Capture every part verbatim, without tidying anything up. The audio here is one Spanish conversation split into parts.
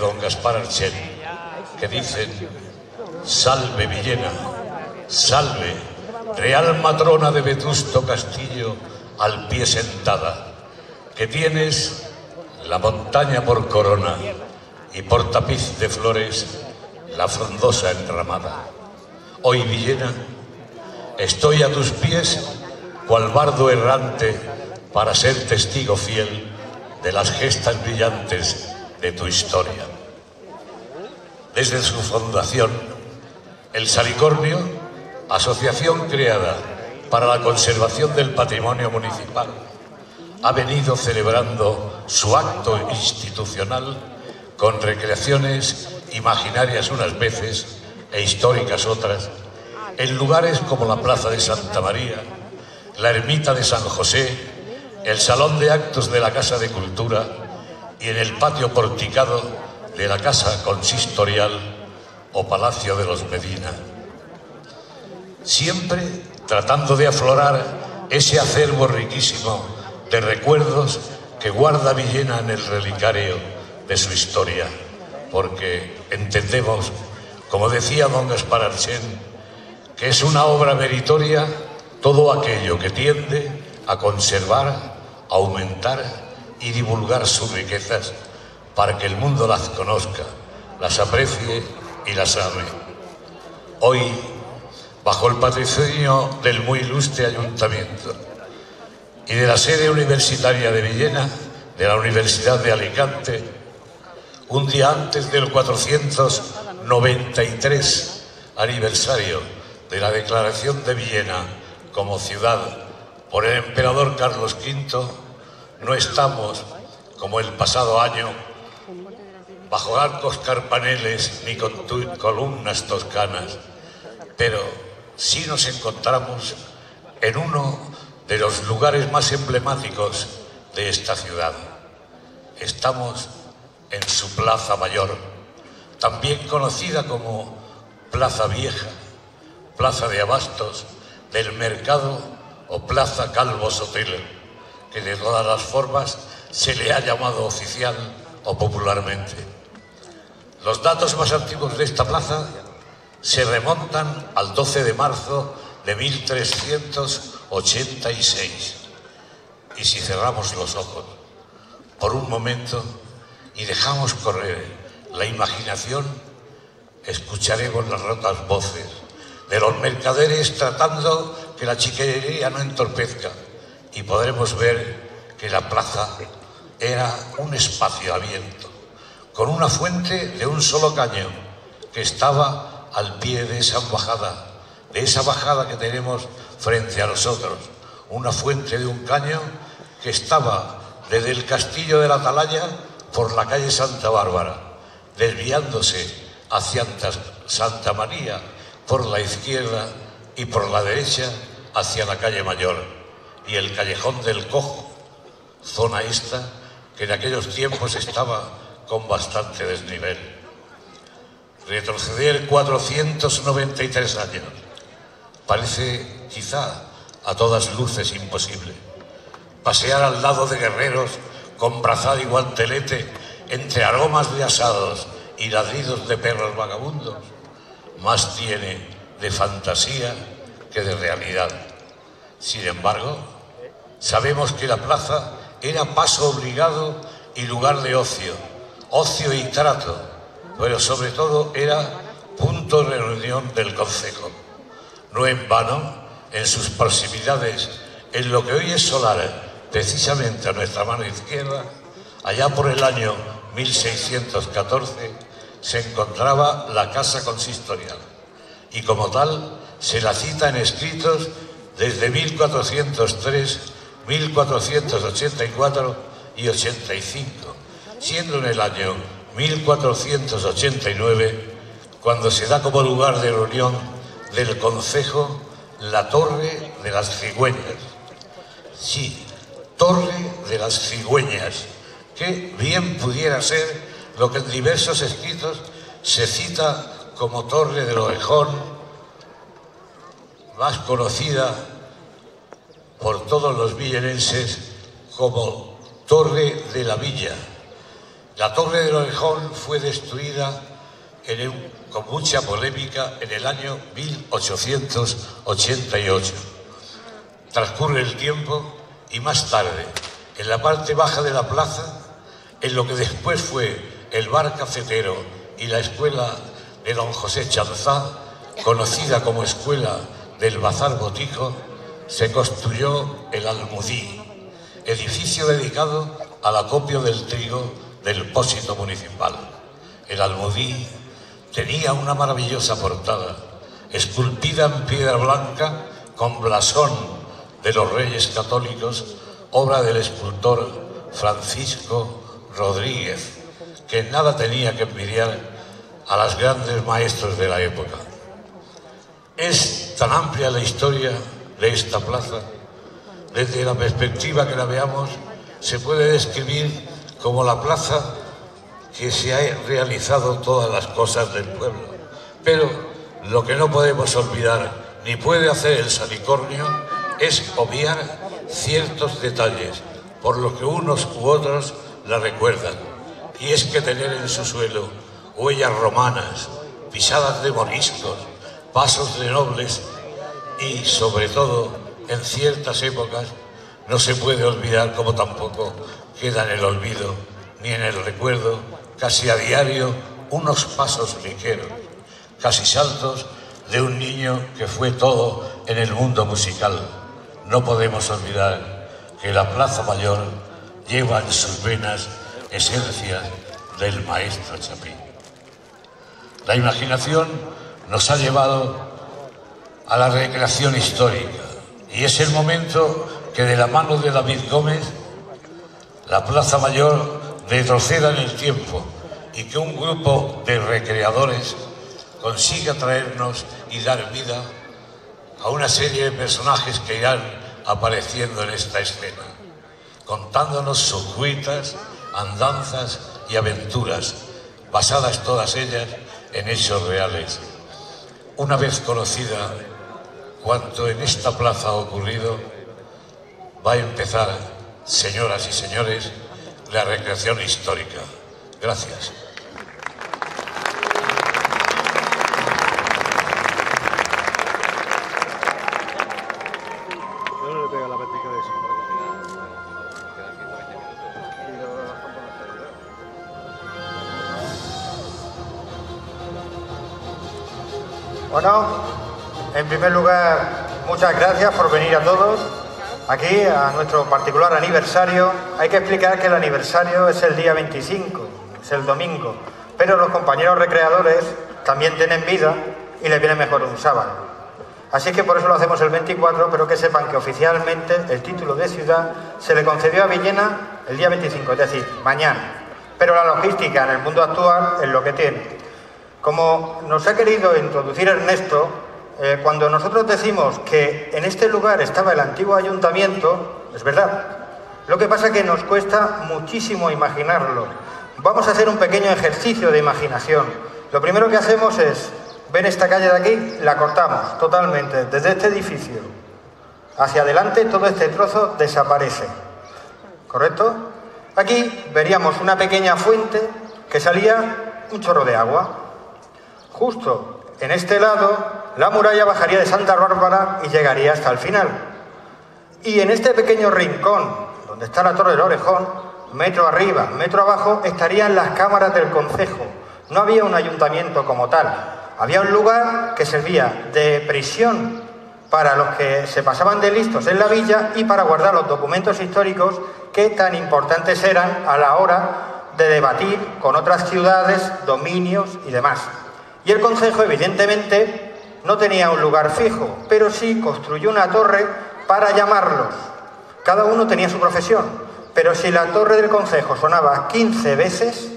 don Gaspar Archer, que dicen: salve Villena, salve, real matrona de vetusto castillo al pie sentada, que tienes la montaña por corona y por tapiz de flores la frondosa enramada. Hoy, Villena, estoy a tus pies cual bardo errante para ser testigo fiel de las gestas brillantes de tu historia. Desde su fundación, el Salicornio, asociación creada para la conservación del patrimonio municipal, ha venido celebrando su acto institucional con recreaciones imaginarias unas veces e históricas otras, en lugares como la Plaza de Santa María, la Ermita de San José, el Salón de Actos de la Casa de Cultura y en el patio porticado de la Casa Consistorial o Palacio de los Medina. Siempre tratando de aflorar ese acervo riquísimo de recuerdos que guarda Villena en el relicario de su historia, porque entendemos, como decía don Gaspar Archén, que es una obra meritoria todo aquello que tiende a conservar, aumentar y divulgar sus riquezas para que el mundo las conozca, las aprecie y las ame. Hoy, bajo el patrocinio del muy ilustre ayuntamiento y de la sede universitaria de Villena, de la Universidad de Alicante, un día antes del cuatrocientos noventa y tres aniversario de la declaración de Villena como ciudad por el emperador Carlos quinto, no estamos, como el pasado año, bajo arcos carpaneles ni con columnas toscanas, pero sí nos encontramos en uno de los lugares más emblemáticos de esta ciudad. Estamos en su Plaza Mayor, también conocida como Plaza Vieja, Plaza de Abastos, del Mercado o Plaza Calvo Sotelo, que de todas las formas se le ha llamado oficial o popularmente. Los datos más antiguos de esta plaza se remontan al doce de marzo de mil trescientos ochenta y seis. Y si cerramos los ojos por un momento y dejamos correr la imaginación, escucharemos las rotas voces de los mercaderes tratando que la chiquillería no entorpezca, y podremos ver que la plaza era un espacio abierto, con una fuente de un solo caño que estaba al pie de esa bajada, de esa bajada que tenemos frente a nosotros, una fuente de un caño que estaba desde el castillo de la Atalaya por la calle Santa Bárbara, desviándose hacia Santa María por la izquierda y por la derecha hacia la calle Mayor y el callejón del Cojo, zona esta que en aquellos tiempos estaba con bastante desnivel. Retroceder cuatrocientos noventa y tres años parece quizá a todas luces imposible. Pasear al lado de guerreros con brazal y guantelete entre aromas de asados y ladridos de perros vagabundos más tiene de fantasía que de realidad. Sin embargo, sabemos que la plaza era paso obligado y lugar de ocio, ocio y trato, pero sobre todo era punto de reunión del concejo. No en vano, en sus proximidades, en lo que hoy es Solar, precisamente a nuestra mano izquierda, allá por el año mil seiscientos catorce, se encontraba la Casa Consistorial y como tal se la cita en escritos desde mil cuatrocientos tres, mil cuatrocientos ochenta y cuatro y ochenta y cinco, siendo en el año mil cuatrocientos ochenta y nueve cuando se da como lugar de reunión del concejo la Torre de las Cigüeñas. Sí, Torre de las Cigüeñas, que bien pudiera ser lo que en diversos escritos se cita como Torre del Orejón, más conocida por todos los villenenses como Torre de la Villa. La Torre del Orejón fue destruida en el, con mucha polémica en el año mil ochocientos ochenta y ocho. Transcurre el tiempo y más tarde, en la parte baja de la plaza, en lo que después fue el bar cafetero y la escuela de don José Chanzá, conocida como Escuela del Bazar Botico, se construyó el Almudí, edificio dedicado al acopio del trigo del pósito municipal. El Almudí tenía una maravillosa portada, esculpida en piedra blanca con blasón de los Reyes Católicos, obra del escultor Francisco Rodríguez, que nada tenía que envidiar a los grandes maestros de la época. Es tan amplia la historia de esta plaza, desde la perspectiva que la veamos, se puede describir como la plaza que se han realizado todas las cosas del pueblo. Pero lo que no podemos olvidar, ni puede hacer el Salicornio, es obviar ciertos detalles, por los que unos u otros la recuerdan. Y es que tener en su suelo huellas romanas, pisadas de moriscos, pasos de nobles y, sobre todo, en ciertas épocas, no se puede olvidar, como tampoco queda en el olvido ni en el recuerdo, casi a diario, unos pasos ligeros, casi saltos, de un niño que fue todo en el mundo musical. No podemos olvidar que la Plaza Mayor lleva en sus venas esencias del maestro Chapín. La imaginación nos ha llevado a la recreación histórica y es el momento que de la mano de David Gómez la Plaza Mayor retroceda en el tiempo y que un grupo de recreadores consiga traernos y dar vida a una serie de personajes que irán apareciendo en esta escena, contándonos sus cuitas, andanzas y aventuras, basadas todas ellas en hechos reales. Una vez conocida cuanto en esta plaza ha ocurrido, va a empezar, señoras y señores, la recreación histórica. Gracias. Bueno, en primer lugar, muchas gracias por venir a todos aquí a nuestro particular aniversario. Hay que explicar que el aniversario es el día veinticinco, es el domingo, pero los compañeros recreadores también tienen vida y les viene mejor un sábado. Así que por eso lo hacemos el veinticuatro, pero que sepan que oficialmente el título de ciudad se le concedió a Villena el día veinticinco, es decir, mañana. Pero la logística en el mundo actual es lo que tiene. Como nos ha querido introducir Ernesto, eh, cuando nosotros decimos que en este lugar estaba el antiguo ayuntamiento, es verdad. Lo que pasa es que nos cuesta muchísimo imaginarlo. Vamos a hacer un pequeño ejercicio de imaginación. Lo primero que hacemos es, ven esta calle de aquí, la cortamos totalmente, desde este edificio. Hacia adelante todo este trozo desaparece, ¿correcto? Aquí veríamos una pequeña fuente que salía un chorro de agua. Justo en este lado, la muralla bajaría de Santa Bárbara y llegaría hasta el final. Y en este pequeño rincón, donde está la Torre del Orejón, metro arriba, metro abajo, estarían las cámaras del concejo. No había un ayuntamiento como tal. Había un lugar que servía de prisión para los que se pasaban de listos en la villa y para guardar los documentos históricos que tan importantes eran a la hora de debatir con otras ciudades, dominios y demás. Y el concejo, evidentemente, no tenía un lugar fijo, pero sí construyó una torre para llamarlos. Cada uno tenía su profesión, pero si la torre del concejo sonaba quince veces,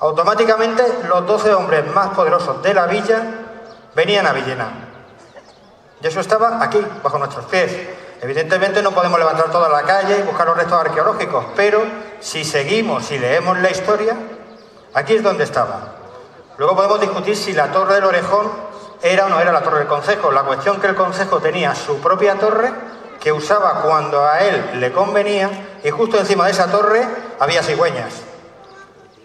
automáticamente los doce hombres más poderosos de la villa venían a Villena. Y eso estaba aquí, bajo nuestros pies. Evidentemente no podemos levantar toda la calle y buscar los restos arqueológicos, pero si seguimos y leemos la historia, aquí es donde estaba. Luego podemos discutir si la Torre del Orejón era o no era la Torre del Concejo. La cuestión que el Concejo tenía su propia torre, que usaba cuando a él le convenía, y justo encima de esa torre había cigüeñas.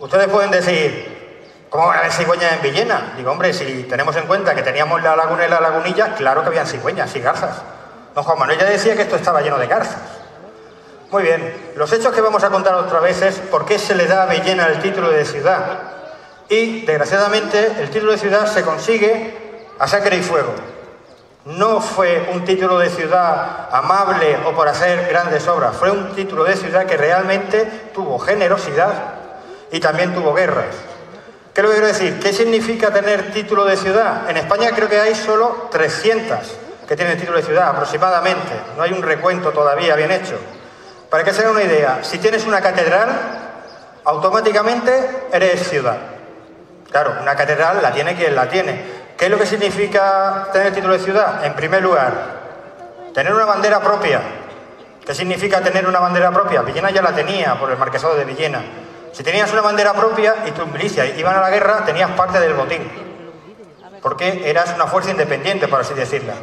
Ustedes pueden decir, ¿cómo van a haber cigüeñas en Villena? Digo, hombre, si tenemos en cuenta que teníamos la laguna y la lagunilla, claro que habían cigüeñas y garzas. Don Juan Manuel ya decía que esto estaba lleno de garzas. Muy bien, los hechos que vamos a contar otra vez es por qué se le da a Villena el título de ciudad. Y, desgraciadamente, el título de ciudad se consigue a sangre y fuego. No fue un título de ciudad amable o por hacer grandes obras, fue un título de ciudad que realmente tuvo generosidad y también tuvo guerras. ¿Qué le quiero decir? ¿Qué significa tener título de ciudad? En España creo que hay solo trescientas que tienen título de ciudad, aproximadamente. No hay un recuento todavía bien hecho. Para que se hagan una idea, si tienes una catedral, automáticamente eres ciudad. Claro, una catedral la tiene quien la tiene. ¿Qué es lo que significa tener título de ciudad? En primer lugar, tener una bandera propia. ¿Qué significa tener una bandera propia? Villena ya la tenía por el Marquesado de Villena. Si tenías una bandera propia y tus milicias iban a la guerra, tenías parte del botín. Porque eras una fuerza independiente, por así decirla.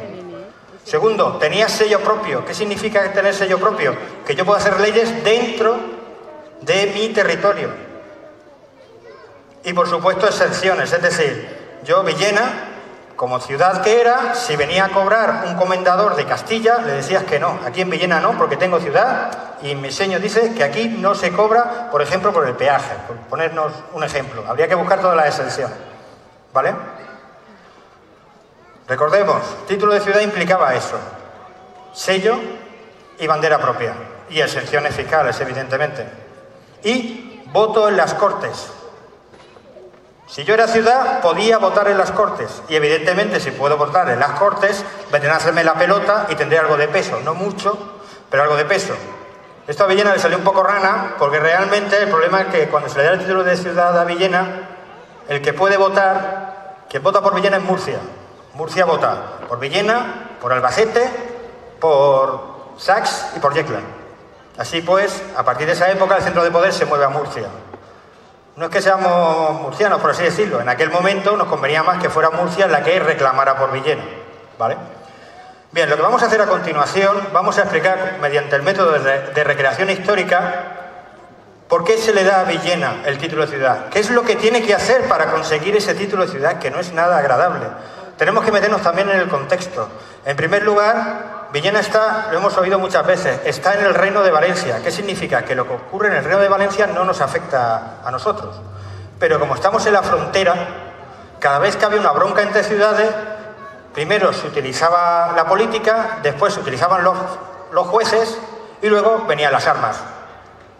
Segundo, tenías sello propio. ¿Qué significa tener sello propio? Que yo puedo hacer leyes dentro de mi territorio. Y por supuesto, excepciones. Es decir, yo, Villena, como ciudad que era, si venía a cobrar un comendador de Castilla, le decías que no. Aquí en Villena no, porque tengo ciudad y mi señor dice que aquí no se cobra, por ejemplo, por el peaje. Por ponernos un ejemplo. Habría que buscar todas las exenciones. ¿Vale? Recordemos, título de ciudad implicaba eso. Sello y bandera propia. Y exenciones fiscales, evidentemente. Y voto en las Cortes. Si yo era ciudad, podía votar en las Cortes. Y evidentemente, si puedo votar en las Cortes, vendrán a hacerme la pelota y tendré algo de peso. No mucho, pero algo de peso. Esto a Villena le salió un poco rana, porque realmente el problema es que cuando se le da el título de ciudad a Villena, el que puede votar, quien vota por Villena es Murcia. Murcia vota por Villena, por Albacete, por Sax y por Yecla. Así pues, a partir de esa época, el centro de poder se mueve a Murcia. No es que seamos murcianos, por así decirlo. En aquel momento nos convenía más que fuera Murcia la que reclamara por Villena, ¿vale? Bien, lo que vamos a hacer a continuación, vamos a explicar mediante el método de recreación histórica por qué se le da a Villena el título de ciudad. ¿Qué es lo que tiene que hacer para conseguir ese título de ciudad, que no es nada agradable? Tenemos que meternos también en el contexto. En primer lugar, Villena está, lo hemos oído muchas veces, está en el Reino de Valencia. ¿Qué significa? Que lo que ocurre en el Reino de Valencia no nos afecta a nosotros. Pero como estamos en la frontera, cada vez que había una bronca entre ciudades, primero se utilizaba la política, después se utilizaban los, los jueces y luego venían las armas.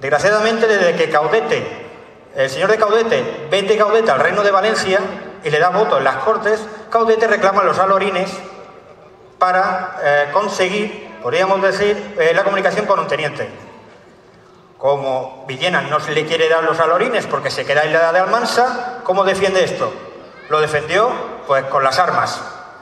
Desgraciadamente, desde que Caudete, el señor de Caudete, vende Caudete al Reino de Valencia y le da voto en las Cortes, Caudete reclama los alorines para eh, conseguir, podríamos decir, eh, la comunicación con un teniente. Como Villena no se le quiere dar los alorines porque se queda en la edad de Almansa, ¿cómo defiende esto? Lo defendió pues con las armas.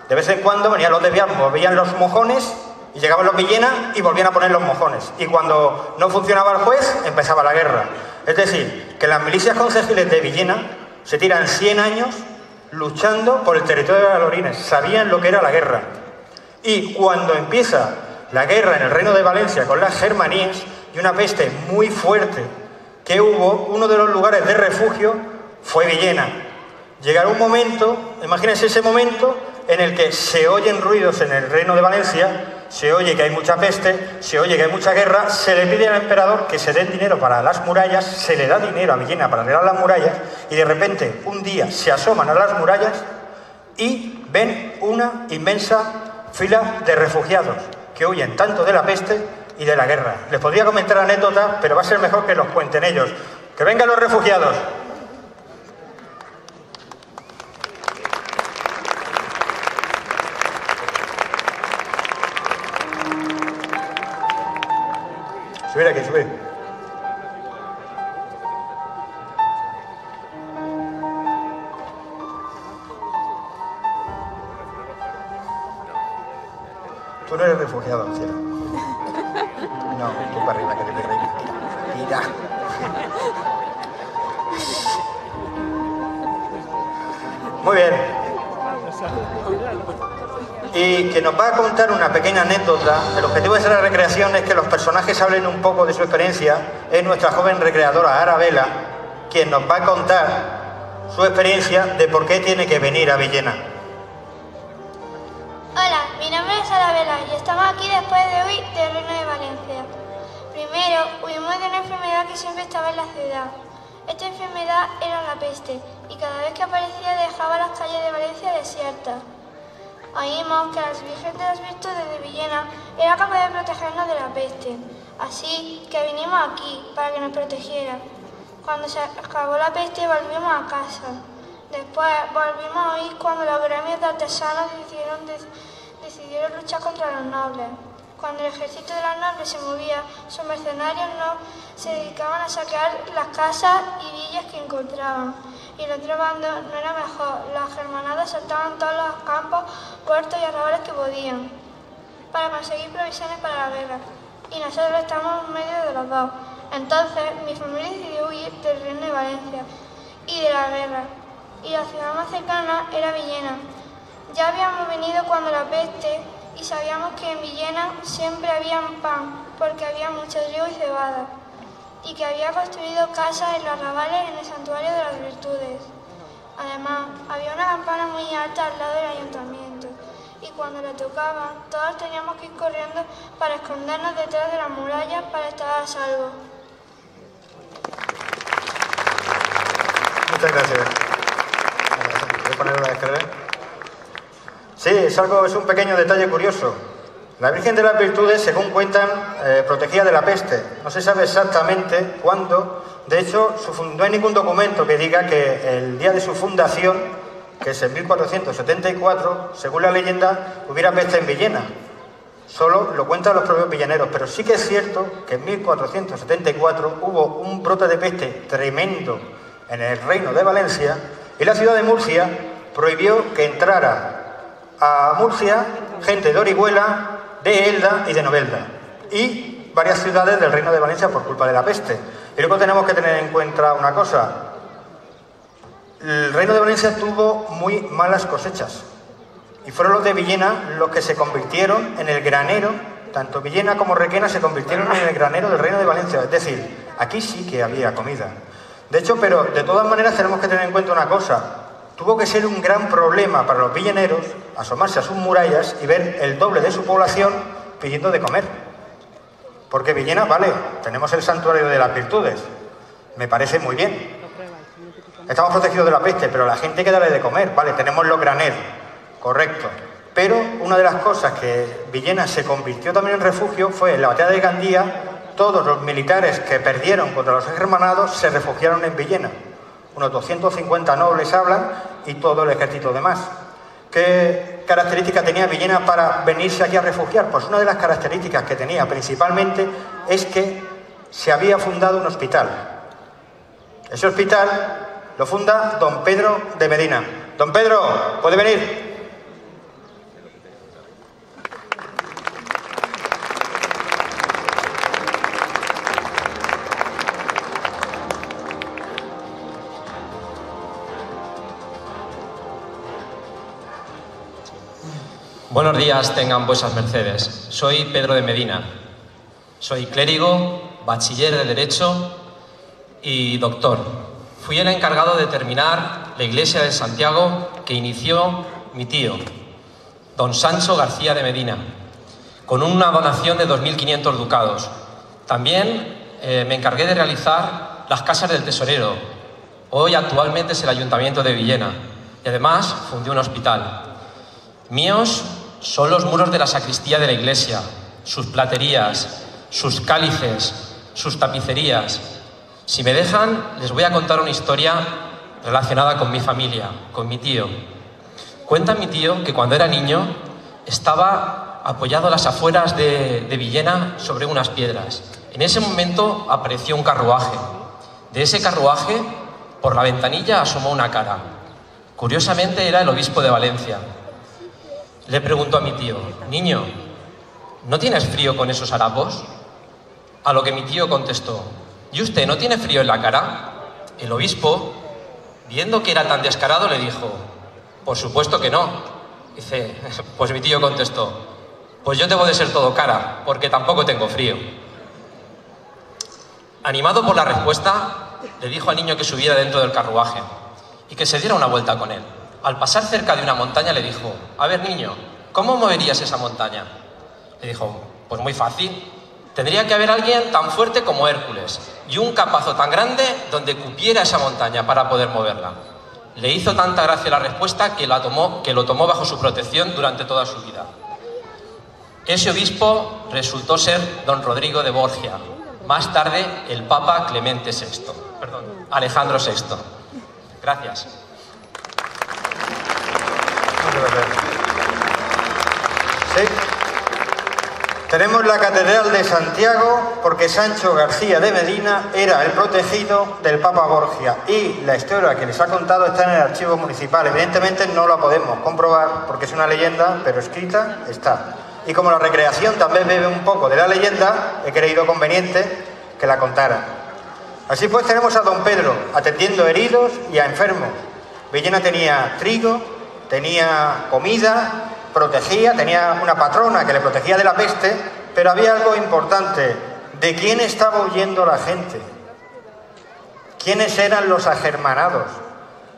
De vez en cuando venían los de Villena, movían los mojones y llegaban los Villena y volvían a poner los mojones. Y cuando no funcionaba el juez, empezaba la guerra. Es decir, que las milicias concejiles de Villena se tiran cien años luchando por el territorio de los alorines. Sabían lo que era la guerra. Y cuando empieza la guerra en el Reino de Valencia con las Germanías y una peste muy fuerte que hubo, uno de los lugares de refugio fue Villena. Llegará un momento, imagínense ese momento, en el que se oyen ruidos en el Reino de Valencia, se oye que hay mucha peste, se oye que hay mucha guerra, se le pide al emperador que se den dinero para las murallas, se le da dinero a Villena para arreglar las murallas y de repente un día se asoman a las murallas y ven una inmensa filas de refugiados que huyen tanto de la peste y de la guerra. Les podría comentar anécdotas, pero va a ser mejor que los cuenten ellos. ¡Que vengan los refugiados! Subir aquí, subir. Tú no eres refugiado, cielo. No, tú para arriba, que te pegué. Mira. Muy bien. Y que nos va a contar una pequeña anécdota. El objetivo de esta recreación es que los personajes hablen un poco de su experiencia. Es nuestra joven recreadora, Arabella, quien nos va a contar su experiencia de por qué tiene que venir a Villena. Hola, mi nombre es Arabella y estamos aquí después de huir del Reino de Valencia. Primero, huimos de una enfermedad que siempre estaba en la ciudad. Esta enfermedad era la peste y cada vez que aparecía dejaba las calles de Valencia desiertas. Oímos que la Virgen de las Virtudes de Villena era capaz de protegernos de la peste, así que vinimos aquí para que nos protegiera. Cuando se acabó la peste volvimos a casa. Después volvimos a oír cuando los gremios de artesanos decidieron, de, decidieron luchar contra los nobles. Cuando el ejército de los nobles se movía, sus mercenarios no se dedicaban a saquear las casas y villas que encontraban. Y el otro bando no era mejor. Los agermanados saltaban todos los campos, puertos y arrabales que podían para conseguir provisiones para la guerra. Y nosotros estamos en medio de los dos. Entonces, mi familia decidió huir del Reino de Valencia y de la guerra, y la ciudad más cercana era Villena. Ya habíamos venido cuando la peste y sabíamos que en Villena siempre había pan, porque había mucho trigo y cebada, y que había construido casas en los arrabales en el santuario de las virtudes. Además, había una campana muy alta al lado del ayuntamiento, y cuando la tocaban, todos teníamos que ir corriendo para escondernos detrás de las murallas para estar a salvo. Muchas gracias. Voy a poner una descarga. Sí, es, algo, es un pequeño detalle curioso. La Virgen de las Virtudes, según cuentan, eh, protegía de la peste. No se sabe exactamente cuándo. De hecho, su, no hay ningún documento que diga que el día de su fundación, que es en mil cuatrocientos setenta y cuatro, según la leyenda, hubiera peste en Villena. Solo lo cuentan los propios villaneros, pero sí que es cierto que en mil cuatrocientos setenta y cuatro hubo un brote de peste tremendo en el Reino de Valencia, y la ciudad de Murcia prohibió que entrara a Murcia gente de Orihuela, de Elda y de Novelda, y varias ciudades del Reino de Valencia por culpa de la peste. Y luego tenemos que tener en cuenta una cosa: el Reino de Valencia tuvo muy malas cosechas, y fueron los de Villena los que se convirtieron en el granero. Tanto Villena como Requena se convirtieron en el granero del Reino de Valencia, es decir, aquí sí que había comida. De hecho, pero de todas maneras tenemos que tener en cuenta una cosa. Tuvo que ser un gran problema para los villaneros asomarse a sus murallas y ver el doble de su población pidiendo de comer. Porque Villena, vale, tenemos el santuario de las virtudes. Me parece muy bien. Estamos protegidos de la peste, pero la gente que debe de comer, vale, tenemos los graneros, correcto. Pero una de las cosas que Villena se convirtió también en refugio fue en la batalla de Gandía. Todos los militares que perdieron contra los agermanados se refugiaron en Villena. Unos doscientos cincuenta nobles hablan y todo el ejército demás. ¿Qué características tenía Villena para venirse aquí a refugiar? Pues una de las características que tenía principalmente es que se había fundado un hospital. Ese hospital lo funda don Pedro de Medina. Don Pedro, ¿puede venir? Buenos días tengan vuesas mercedes. Soy Pedro de Medina. Soy clérigo, bachiller de Derecho y doctor. Fui el encargado de terminar la iglesia de Santiago que inició mi tío, don Sancho García de Medina, con una donación de dos mil quinientos ducados. También eh, me encargué de realizar las casas del tesorero. Hoy actualmente es el Ayuntamiento de Villena y además fundé un hospital. Míos son los muros de la sacristía de la iglesia, sus platerías, sus cálices, sus tapicerías. Si me dejan, les voy a contar una historia relacionada con mi familia, con mi tío. Cuenta mi tío que cuando era niño estaba apoyado a las afueras de, de Villena sobre unas piedras. En ese momento apareció un carruaje. De ese carruaje, por la ventanilla asomó una cara. Curiosamente era el obispo de Valencia. Le preguntó a mi tío: «Niño, ¿no tienes frío con esos harapos?». A lo que mi tío contestó: «¿Y usted no tiene frío en la cara?». El obispo, viendo que era tan descarado, le dijo: «Por supuesto que no». Dice, pues mi tío contestó: «Pues yo debo de ser todo cara, porque tampoco tengo frío». Animado por la respuesta, le dijo al niño que subiera dentro del carruaje y que se diera una vuelta con él. Al pasar cerca de una montaña le dijo, a ver niño, ¿cómo moverías esa montaña? Le dijo, pues muy fácil, tendría que haber alguien tan fuerte como Hércules y un capazo tan grande donde cupiera esa montaña para poder moverla. Le hizo tanta gracia la respuesta que, la tomó, que lo tomó bajo su protección durante toda su vida. Ese obispo resultó ser don Rodrigo de Borgia, más tarde el Papa Clemente sexto, perdón, Alejandro sexto. Gracias. ¿Sí? Tenemos la Catedral de Santiago porque Sancho García de Medina era el protegido del Papa Borgia y la historia que les ha contado está en el archivo municipal. Evidentemente no la podemos comprobar porque es una leyenda, pero escrita está. Y como la recreación también bebe un poco de la leyenda, he creído conveniente que la contara. Así pues tenemos a don Pedro atendiendo heridos y a enfermos. Villena tenía trigo, tenía comida, protegía, tenía una patrona que le protegía de la peste, pero había algo importante, ¿de quién estaba huyendo la gente? ¿Quiénes eran los agermanados?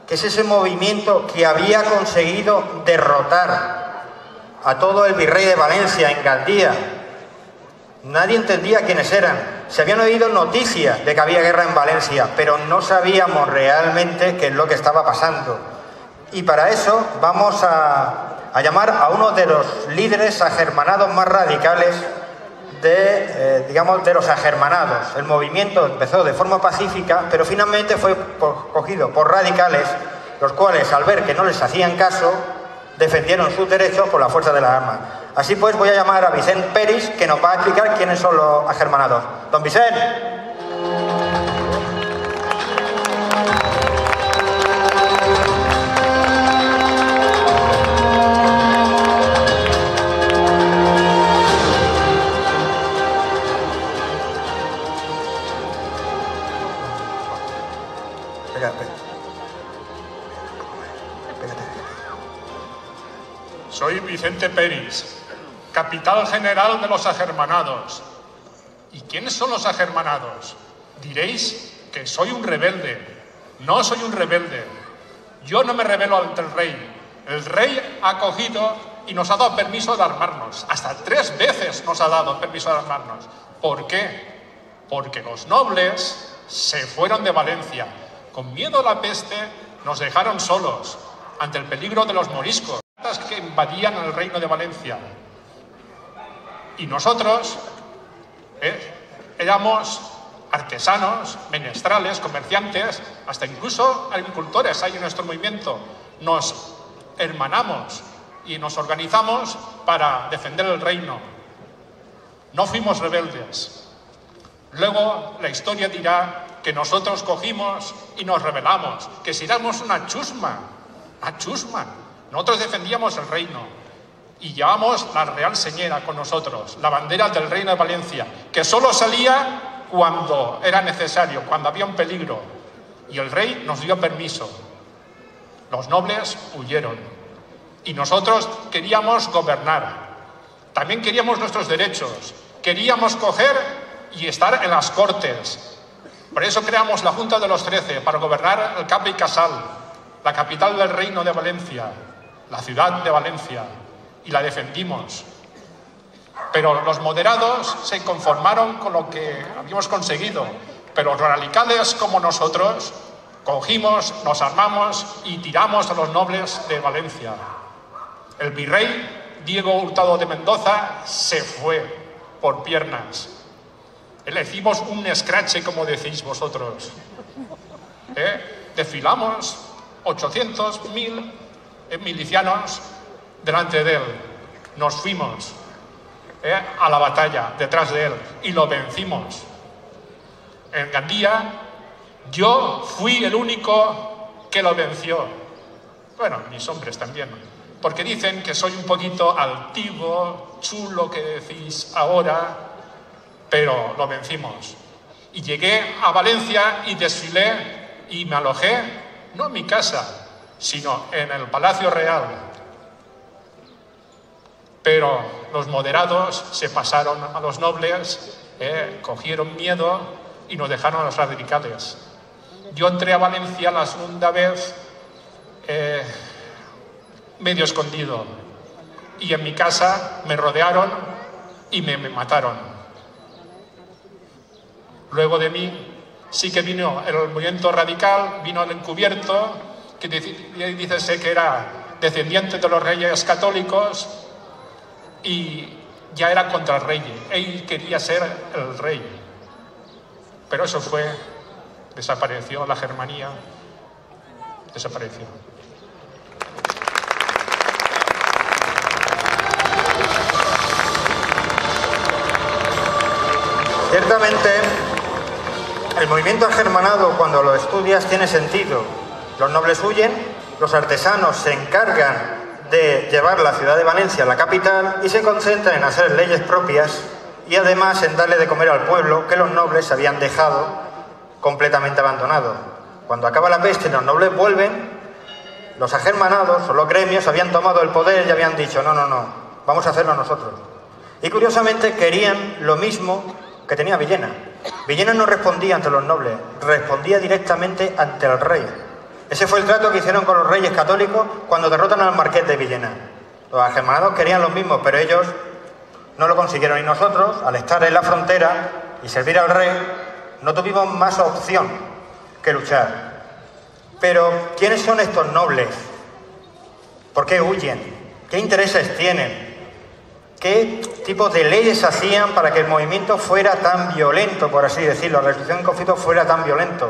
¿Qué es ese movimiento que había conseguido derrotar a todo el virrey de Valencia en Gandía? Nadie entendía quiénes eran. Se habían oído noticias de que había guerra en Valencia, pero no sabíamos realmente qué es lo que estaba pasando. Y para eso vamos a... a llamar a uno de los líderes agermanados más radicales de, eh, digamos, de los agermanados. El movimiento empezó de forma pacífica, pero finalmente fue por, cogido por radicales, los cuales, al ver que no les hacían caso, defendieron sus derechos por la fuerza de las armas. Así pues, voy a llamar a Vicent Peris, que nos va a explicar quiénes son los agermanados. ¡Don Vicent! Soy Vicent Peris, capitán general de los agermanados. ¿Y quiénes son los agermanados? Diréis que soy un rebelde. No soy un rebelde. Yo no me rebelo ante el rey. El rey ha cogido y nos ha dado permiso de armarnos. Hasta tres veces nos ha dado permiso de armarnos. ¿Por qué? Porque los nobles se fueron de Valencia. Con miedo a la peste nos dejaron solos ante el peligro de los moriscos que invadían el Reino de Valencia. Y nosotros eh, éramos artesanos, menestrales, comerciantes, hasta incluso agricultores. Hay en nuestro movimiento. Nos hermanamos y nos organizamos para defender el reino. No fuimos rebeldes. Luego la historia dirá que nosotros cogimos y nos rebelamos, que si éramos una chusma, una chusma. Nosotros defendíamos el reino y llevamos la Real Señera con nosotros, la bandera del Reino de Valencia, que solo salía cuando era necesario, cuando había un peligro. Y el rey nos dio permiso. Los nobles huyeron y nosotros queríamos gobernar. También queríamos nuestros derechos, queríamos coger y estar en las cortes. Por eso creamos la Junta de los Trece, para gobernar el Cap y Casal, la capital del Reino de Valencia, la ciudad de Valencia, y la defendimos. Pero los moderados se conformaron con lo que habíamos conseguido, pero los radicales como nosotros cogimos, nos armamos y tiramos a los nobles de Valencia. El virrey Diego Hurtado de Mendoza se fue por piernas. Le hicimos un escrache, como decís vosotros. ¿Eh? Desfilamos ochocientos mil milicianos delante de él. Nos fuimos eh, a la batalla detrás de él y lo vencimos. En Gandía yo fui el único que lo venció. Bueno, mis hombres también, porque dicen que soy un poquito altivo, chulo, que decís ahora, pero lo vencimos. Y llegué a Valencia y desfilé y me alojé, no en mi casa, sino en el Palacio Real. Pero los moderados se pasaron a los nobles, eh, cogieron miedo y nos dejaron a los radicales. yo entré a Valencia la segunda vez eh, medio escondido, y en mi casa me rodearon y me, me mataron. Luego de mí sí que vino el movimiento radical, vino el encubierto, que dice que era descendiente de los Reyes Católicos y ya era contra el rey. Él quería ser el rey, pero eso fue, desapareció la Germanía, desapareció. Ciertamente, el movimiento agermanado, cuando lo estudias, tiene sentido. Los nobles huyen, los artesanos se encargan de llevar la ciudad de Valencia a la capital y se concentran en hacer leyes propias y además en darle de comer al pueblo que los nobles habían dejado completamente abandonado. Cuando acaba la peste y los nobles vuelven, los agermanados o los gremios habían tomado el poder y habían dicho no, no, no, vamos a hacerlo nosotros. Y curiosamente querían lo mismo que tenía Villena. Villena no respondía ante los nobles, respondía directamente ante el rey. Ese fue el trato que hicieron con los Reyes Católicos cuando derrotan al Marqués de Villena. Los agermanados querían lo mismo, pero ellos no lo consiguieron. Y nosotros, al estar en la frontera y servir al rey, no tuvimos más opción que luchar. Pero, ¿quiénes son estos nobles? ¿Por qué huyen? ¿Qué intereses tienen? ¿Qué tipo de leyes hacían para que el movimiento fuera tan violento, por así decirlo, la resolución del conflicto fuera tan violento?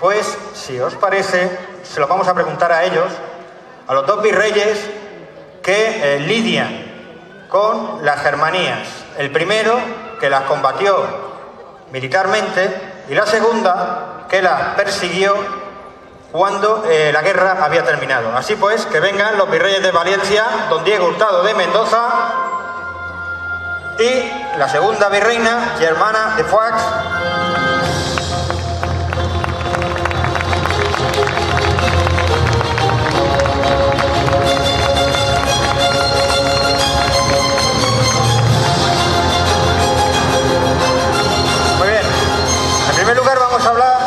Pues, si os parece, se lo vamos a preguntar a ellos, a los dos virreyes que eh, lidian con las Germanías. El primero, que las combatió militarmente, y la segunda, que las persiguió cuando eh, la guerra había terminado. Así pues, que vengan los virreyes de Valencia, don Diego Hurtado de Mendoza, y la segunda virreina, Germana de Foix. Muy bien, en primer lugar vamos a hablar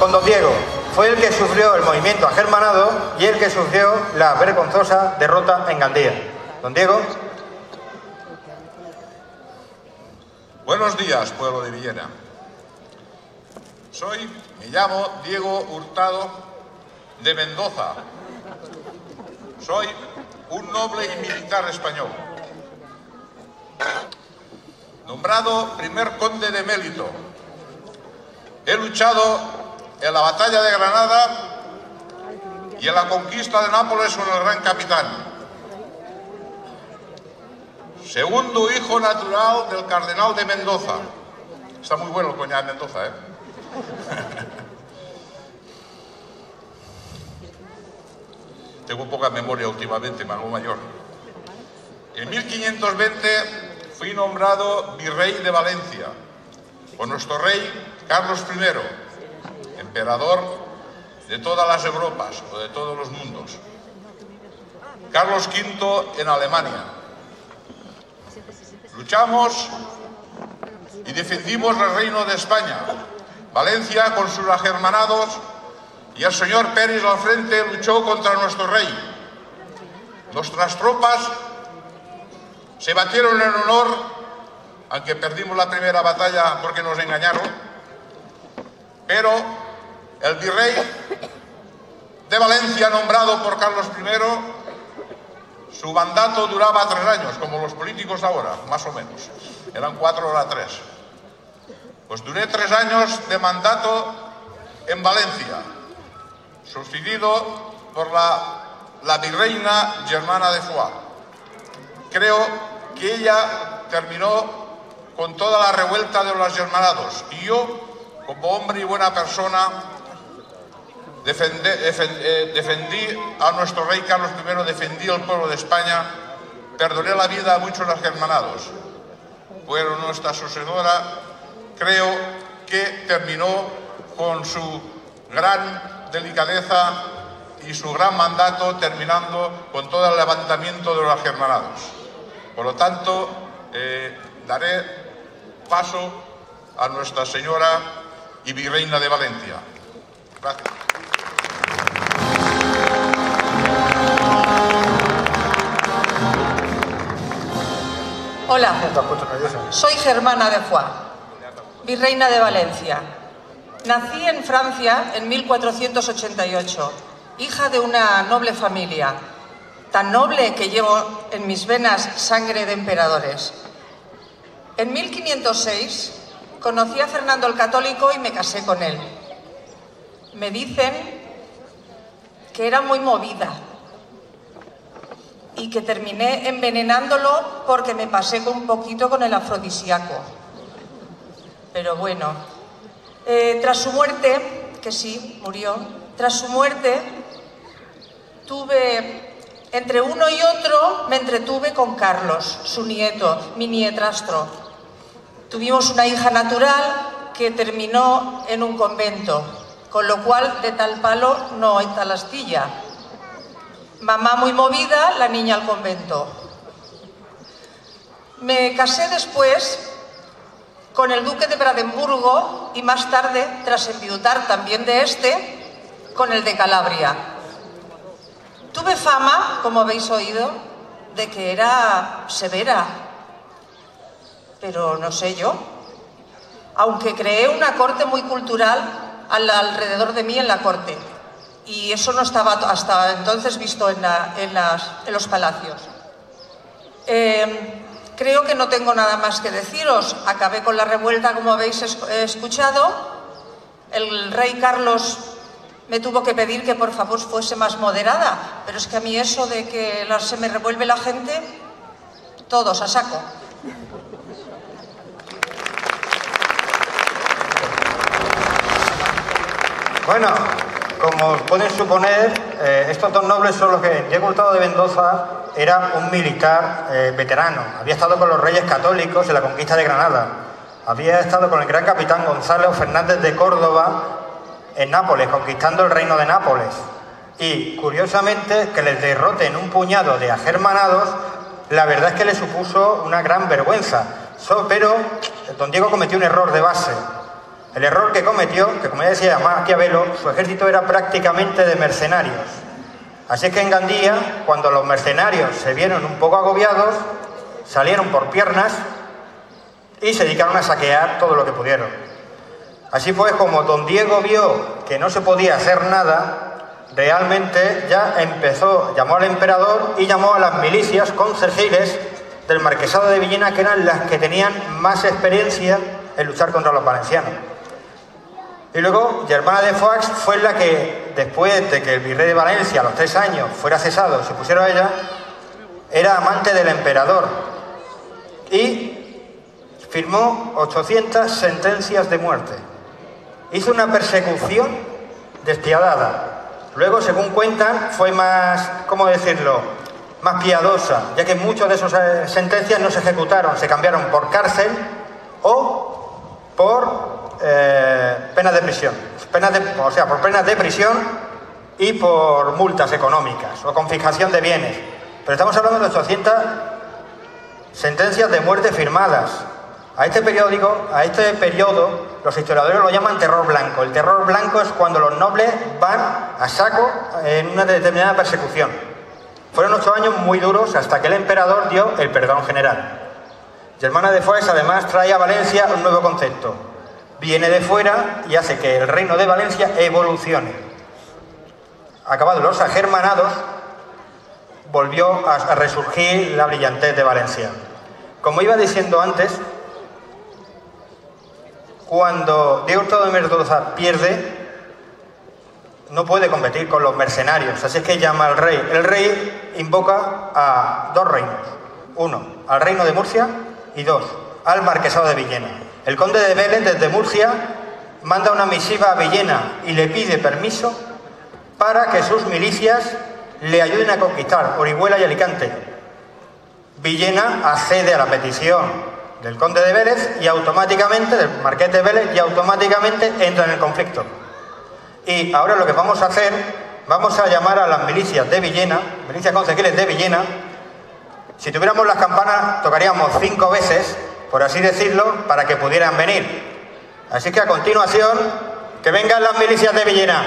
con don Diego. Fue el que sufrió el movimiento agermanado y el que sufrió la vergonzosa derrota en Gandía. Don Diego. Buenos días, pueblo de Villena. Soy, me llamo Diego Hurtado de Mendoza. Soy un noble y militar español. Nombrado primer conde de mérito. He luchado en la batalla de Granada y en la conquista de Nápoles con el gran capitán. Segundo hijo natural del cardenal de Mendoza. Está muy bueno el coñac de Mendoza, ¿eh? Tengo poca memoria últimamente, me hago mayor. En mil quinientos veinte fui nombrado virrey de Valencia, con nuestro rey Carlos primero, emperador de todas las Europas o de todos los mundos. Carlos quinto en Alemania. Luchamos y defendimos el Reino de España. Valencia, con sus agermanados y el señor Peris al frente, luchó contra nuestro rey. Nuestras tropas se batieron en honor, aunque perdimos la primera batalla porque nos engañaron, pero el virrey de Valencia, nombrado por Carlos primero, su mandato duraba tres años, como los políticos ahora, más o menos. Eran cuatro, ahora tres. Pues duré tres años de mandato en Valencia, sustituido por la, la virreina Germana de Foix. Creo que ella terminó con toda la revuelta de los germanados. Y yo, como hombre y buena persona, Defendí, defendí a nuestro rey Carlos primero, defendí al pueblo de España, perdoné la vida a muchos agermanados. Pero nuestra sucesora creo que terminó con su gran delicadeza y su gran mandato, terminando con todo el levantamiento de los agermanados. Por lo tanto, eh, daré paso a nuestra señora y virreina de Valencia. Gracias. Hola, soy Germana de Foix, virreina de Valencia. Nací en Francia en mil cuatrocientos ochenta y ocho, hija de una noble familia, tan noble que llevo en mis venas sangre de emperadores. En mil quinientos seis conocí a Fernando el Católico y me casé con él. Me dicen que era muy movida y que terminé envenenándolo porque me pasé un poquito con el afrodisíaco. Pero bueno, eh, tras su muerte, que sí, murió, tras su muerte tuve... Entre uno y otro me entretuve con Carlos, su nieto, mi nietrastro. Tuvimos una hija natural que terminó en un convento, con lo cual de tal palo no hay tal astilla. Mamá muy movida, la niña al convento. Me casé después con el duque de Brandeburgo y más tarde, tras enviudar también de este, con el de Calabria. Tuve fama, como habéis oído, de que era severa, pero no sé yo. Aunque creé una corte muy cultural al, alrededor de mí en la corte, y eso no estaba hasta entonces visto en, la, en, las, en los palacios. Eh, creo que no tengo nada más que deciros. Acabé con la revuelta, como habéis escuchado. El rey Carlos me tuvo que pedir que por favor fuese más moderada, pero es que a mí eso de que se me revuelve la gente, todos a saco. Bueno, como pueden suponer, eh, estos dos nobles son los que Diego Hurtado de Mendoza era un militar eh, veterano. Había estado con los Reyes Católicos en la conquista de Granada. Había estado con el gran capitán Gonzalo Fernández de Córdoba en Nápoles, conquistando el Reino de Nápoles, y curiosamente que les derroten un puñado de agermanados, la verdad es que les supuso una gran vergüenza. So, pero don Diego cometió un error de base. El error que cometió, que como ya decía Maquiavelo, su ejército era prácticamente de mercenarios. Así es que en Gandía, cuando los mercenarios se vieron un poco agobiados, salieron por piernas y se dedicaron a saquear todo lo que pudieron. Así pues, como don Diego vio que no se podía hacer nada, realmente ya empezó, llamó al emperador y llamó a las milicias concejales del Marquesado de Villena, que eran las que tenían más experiencia en luchar contra los valencianos. Y luego, Germana de Foix fue la que, después de que el virrey de Valencia, a los tres años, fuera cesado, se pusiera a ella, era amante del emperador y firmó ochocientas sentencias de muerte. Hizo una persecución despiadada. Luego, según cuentan, fue más, ¿cómo decirlo?, más piadosa, ya que muchas de esas sentencias no se ejecutaron, se cambiaron por cárcel o por eh, penas de prisión. Penas de, o sea, por penas de prisión y por multas económicas o confiscación de bienes. Pero estamos hablando de ochocientas sentencias de muerte firmadas. A este periódico, a este periodo, los historiadores lo llaman terror blanco. El terror blanco es cuando los nobles van a saco en una determinada persecución. Fueron ocho años muy duros hasta que el emperador dio el perdón general. Germana de Foix además trae a Valencia un nuevo concepto. Viene de fuera y hace que el reino de Valencia evolucione. Acabados los agermanados, volvió a resurgir la brillantez de Valencia. Como iba diciendo antes, cuando Diego Hurtado de Mendoza pierde, no puede competir con los mercenarios, así es que llama al rey. El rey invoca a dos reinos. Uno, al reino de Murcia, y dos, al marquesado de Villena. El conde de Vélez, desde Murcia, manda una misiva a Villena y le pide permiso para que sus milicias le ayuden a conquistar Orihuela y Alicante. Villena accede a la petición del conde de Vélez y automáticamente, del marqués de Vélez, y automáticamente entra en el conflicto. Y ahora lo que vamos a hacer, vamos a llamar a las milicias de Villena, milicias concejiles de Villena. Si tuviéramos las campanas, tocaríamos cinco veces, por así decirlo, para que pudieran venir. Así que a continuación Que vengan las milicias de Villena.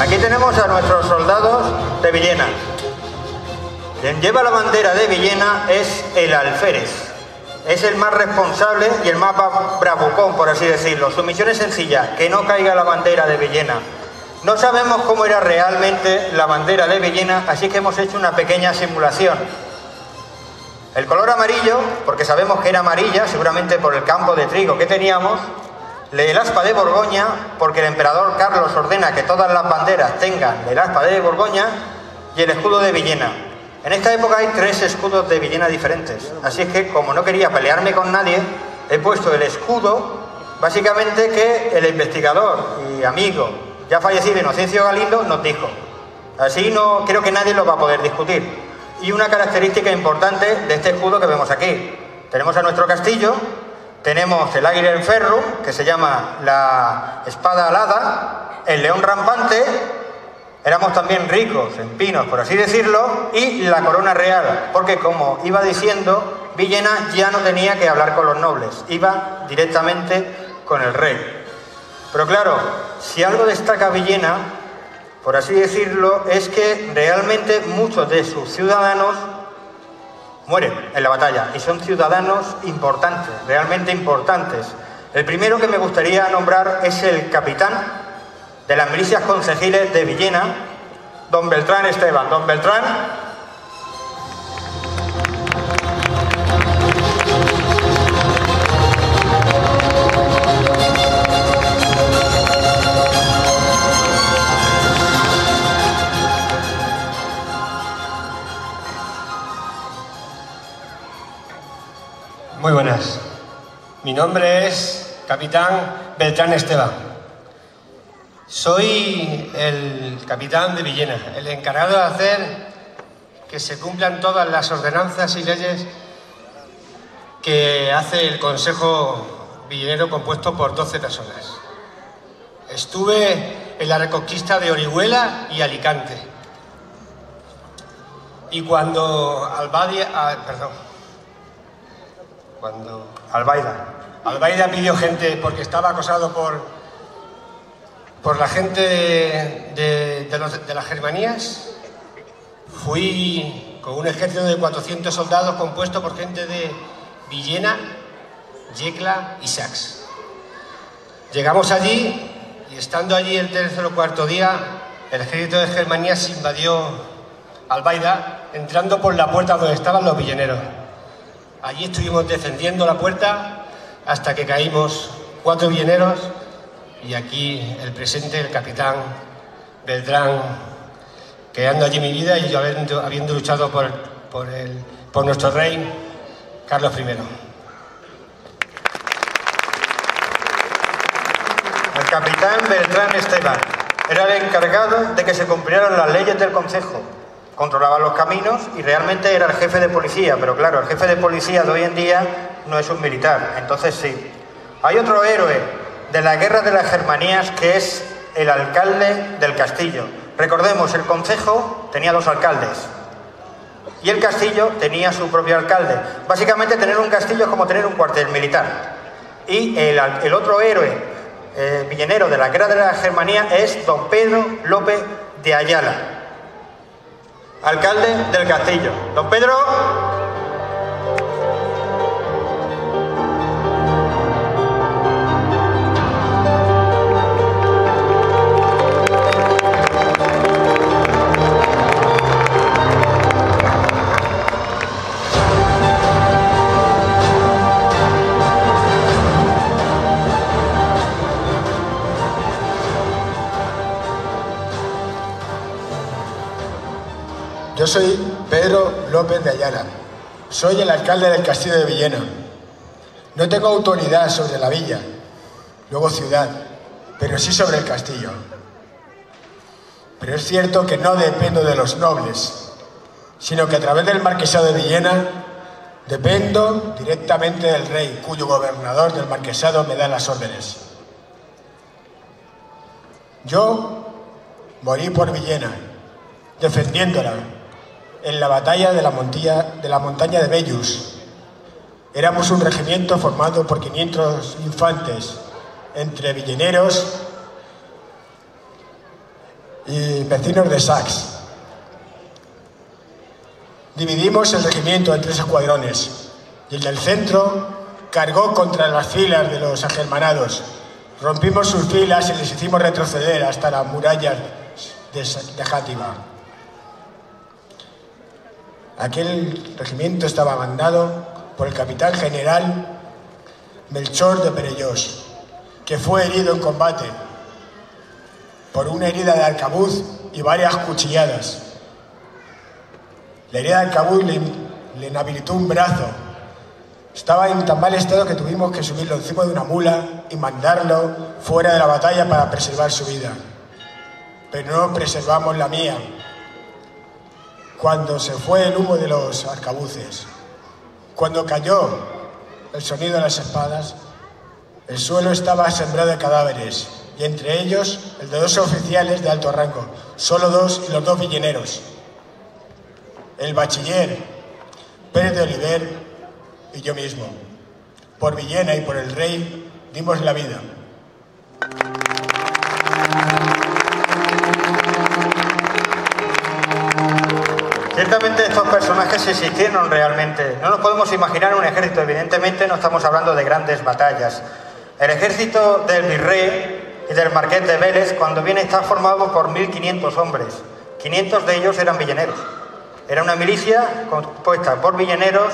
Aquí tenemos a nuestros soldados de Villena. Quien lleva la bandera de Villena es el alférez. Es el más responsable y el más bravucón, por así decirlo. Su misión es sencilla, que no caiga la bandera de Villena. No sabemos cómo era realmente la bandera de Villena, así que hemos hecho una pequeña simulación. El color amarillo, porque sabemos que era amarilla, seguramente por el campo de trigo que teníamos. El aspa de Borgoña, porque el emperador Carlos ordena que todas las banderas tengan el aspa de Borgoña. Y el escudo de Villena. En esta época hay tres escudos de Villena diferentes, así es que como no quería pelearme con nadie, he puesto el escudo, básicamente que el investigador y amigo ya fallecido Inocencio Galindo nos dijo. Así no creo que nadie lo va a poder discutir. Y una característica importante de este escudo que vemos aquí. Tenemos a nuestro castillo, tenemos el águila en ferro, que se llama la espada alada, el león rampante. Éramos también ricos en pinos, por así decirlo, y la corona real, porque como iba diciendo, Villena ya no tenía que hablar con los nobles, iba directamente con el rey. Pero claro, si algo destaca Villena, por así decirlo, es que realmente muchos de sus ciudadanos mueren en la batalla, y son ciudadanos importantes, realmente importantes. El primero que me gustaría nombrar es el capitán de las milicias concejiles de Villena, don Beltrán Esteban. Don Beltrán. Muy buenas. Mi nombre es capitán Beltrán Esteban. Soy el capitán de Villena, el encargado de hacer que se cumplan todas las ordenanzas y leyes que hace el Consejo Villenero compuesto por doce personas. Estuve en la reconquista de Orihuela y Alicante. Y cuando Albadia, ah, perdón, cuando Albaida, Albaida pidió gente porque estaba acosado por Por la gente de, de, de, los, de las Germanías, fui con un ejército de cuatrocientos soldados compuesto por gente de Villena, Yecla y Sax. Llegamos allí y estando allí el tercer o cuarto día, el ejército de Germanías invadió Albaida, entrando por la puerta donde estaban los villeneros. Allí estuvimos defendiendo la puerta hasta que caímos cuatro villeneros. Y aquí el presente, el capitán Beltrán, quedando allí mi vida y yo habiendo, habiendo luchado por, por, el, por nuestro rey, Carlos primero. El capitán Beltrán Esteban era el encargado de que se cumplieran las leyes del Consejo. Controlaba los caminos y realmente era el jefe de policía, pero claro, el jefe de policía de hoy en día no es un militar, entonces sí. Hay otro héroe de la guerra de las Germanías, que es el alcalde del castillo. Recordemos, el concejo tenía dos alcaldes y el castillo tenía su propio alcalde. Básicamente tener un castillo es como tener un cuartel militar. Y el, el otro héroe eh, villenero de la guerra de las Germanías es don Pedro López de Ayala, alcalde del castillo. Don Pedro. Yo soy Pedro López de Ayala, soy el alcalde del castillo de Villena. No tengo autoridad sobre la villa, luego ciudad, pero sí sobre el castillo. Pero es cierto que no dependo de los nobles, sino que a través del marquesado de Villena Dependo directamente del rey, cuyo gobernador del marquesado me da las órdenes. Yo morí por Villena, defendiéndola en la batalla de la, Montilla, de la montaña de Bellus. Éramos un regimiento formado por quinientos infantes, entre villeneros y vecinos de Sax. Dividimos el regimiento en tres escuadrones y el del centro cargó contra las filas de los agermanados. Rompimos sus filas y les hicimos retroceder hasta las murallas de Játiva. Aquel regimiento estaba mandado por el capitán general Melchor de Perellós, que fue herido en combate por una herida de arcabuz y varias cuchilladas. La herida del cabuz le, le inhabilitó un brazo. Estaba en tan mal estado que tuvimos que subirlo encima de una mula y mandarlo fuera de la batalla para preservar su vida. Pero no preservamos la mía. Cuando se fue el humo de los arcabuces, cuando cayó el sonido de las espadas, el suelo estaba sembrado de cadáveres, y entre ellos el de dos oficiales de alto rango, solo dos, y los dos villeneros. El bachiller Pérez de Oliver y yo mismo, por Villena y por el rey, dimos la vida. Ciertamente estos personajes existieron realmente. No nos podemos imaginar un ejército, evidentemente no estamos hablando de grandes batallas. El ejército del virrey y del marqués de Vélez, cuando viene, está formado por mil quinientos hombres. quinientos de ellos eran villeneros. Era una milicia compuesta por villeneros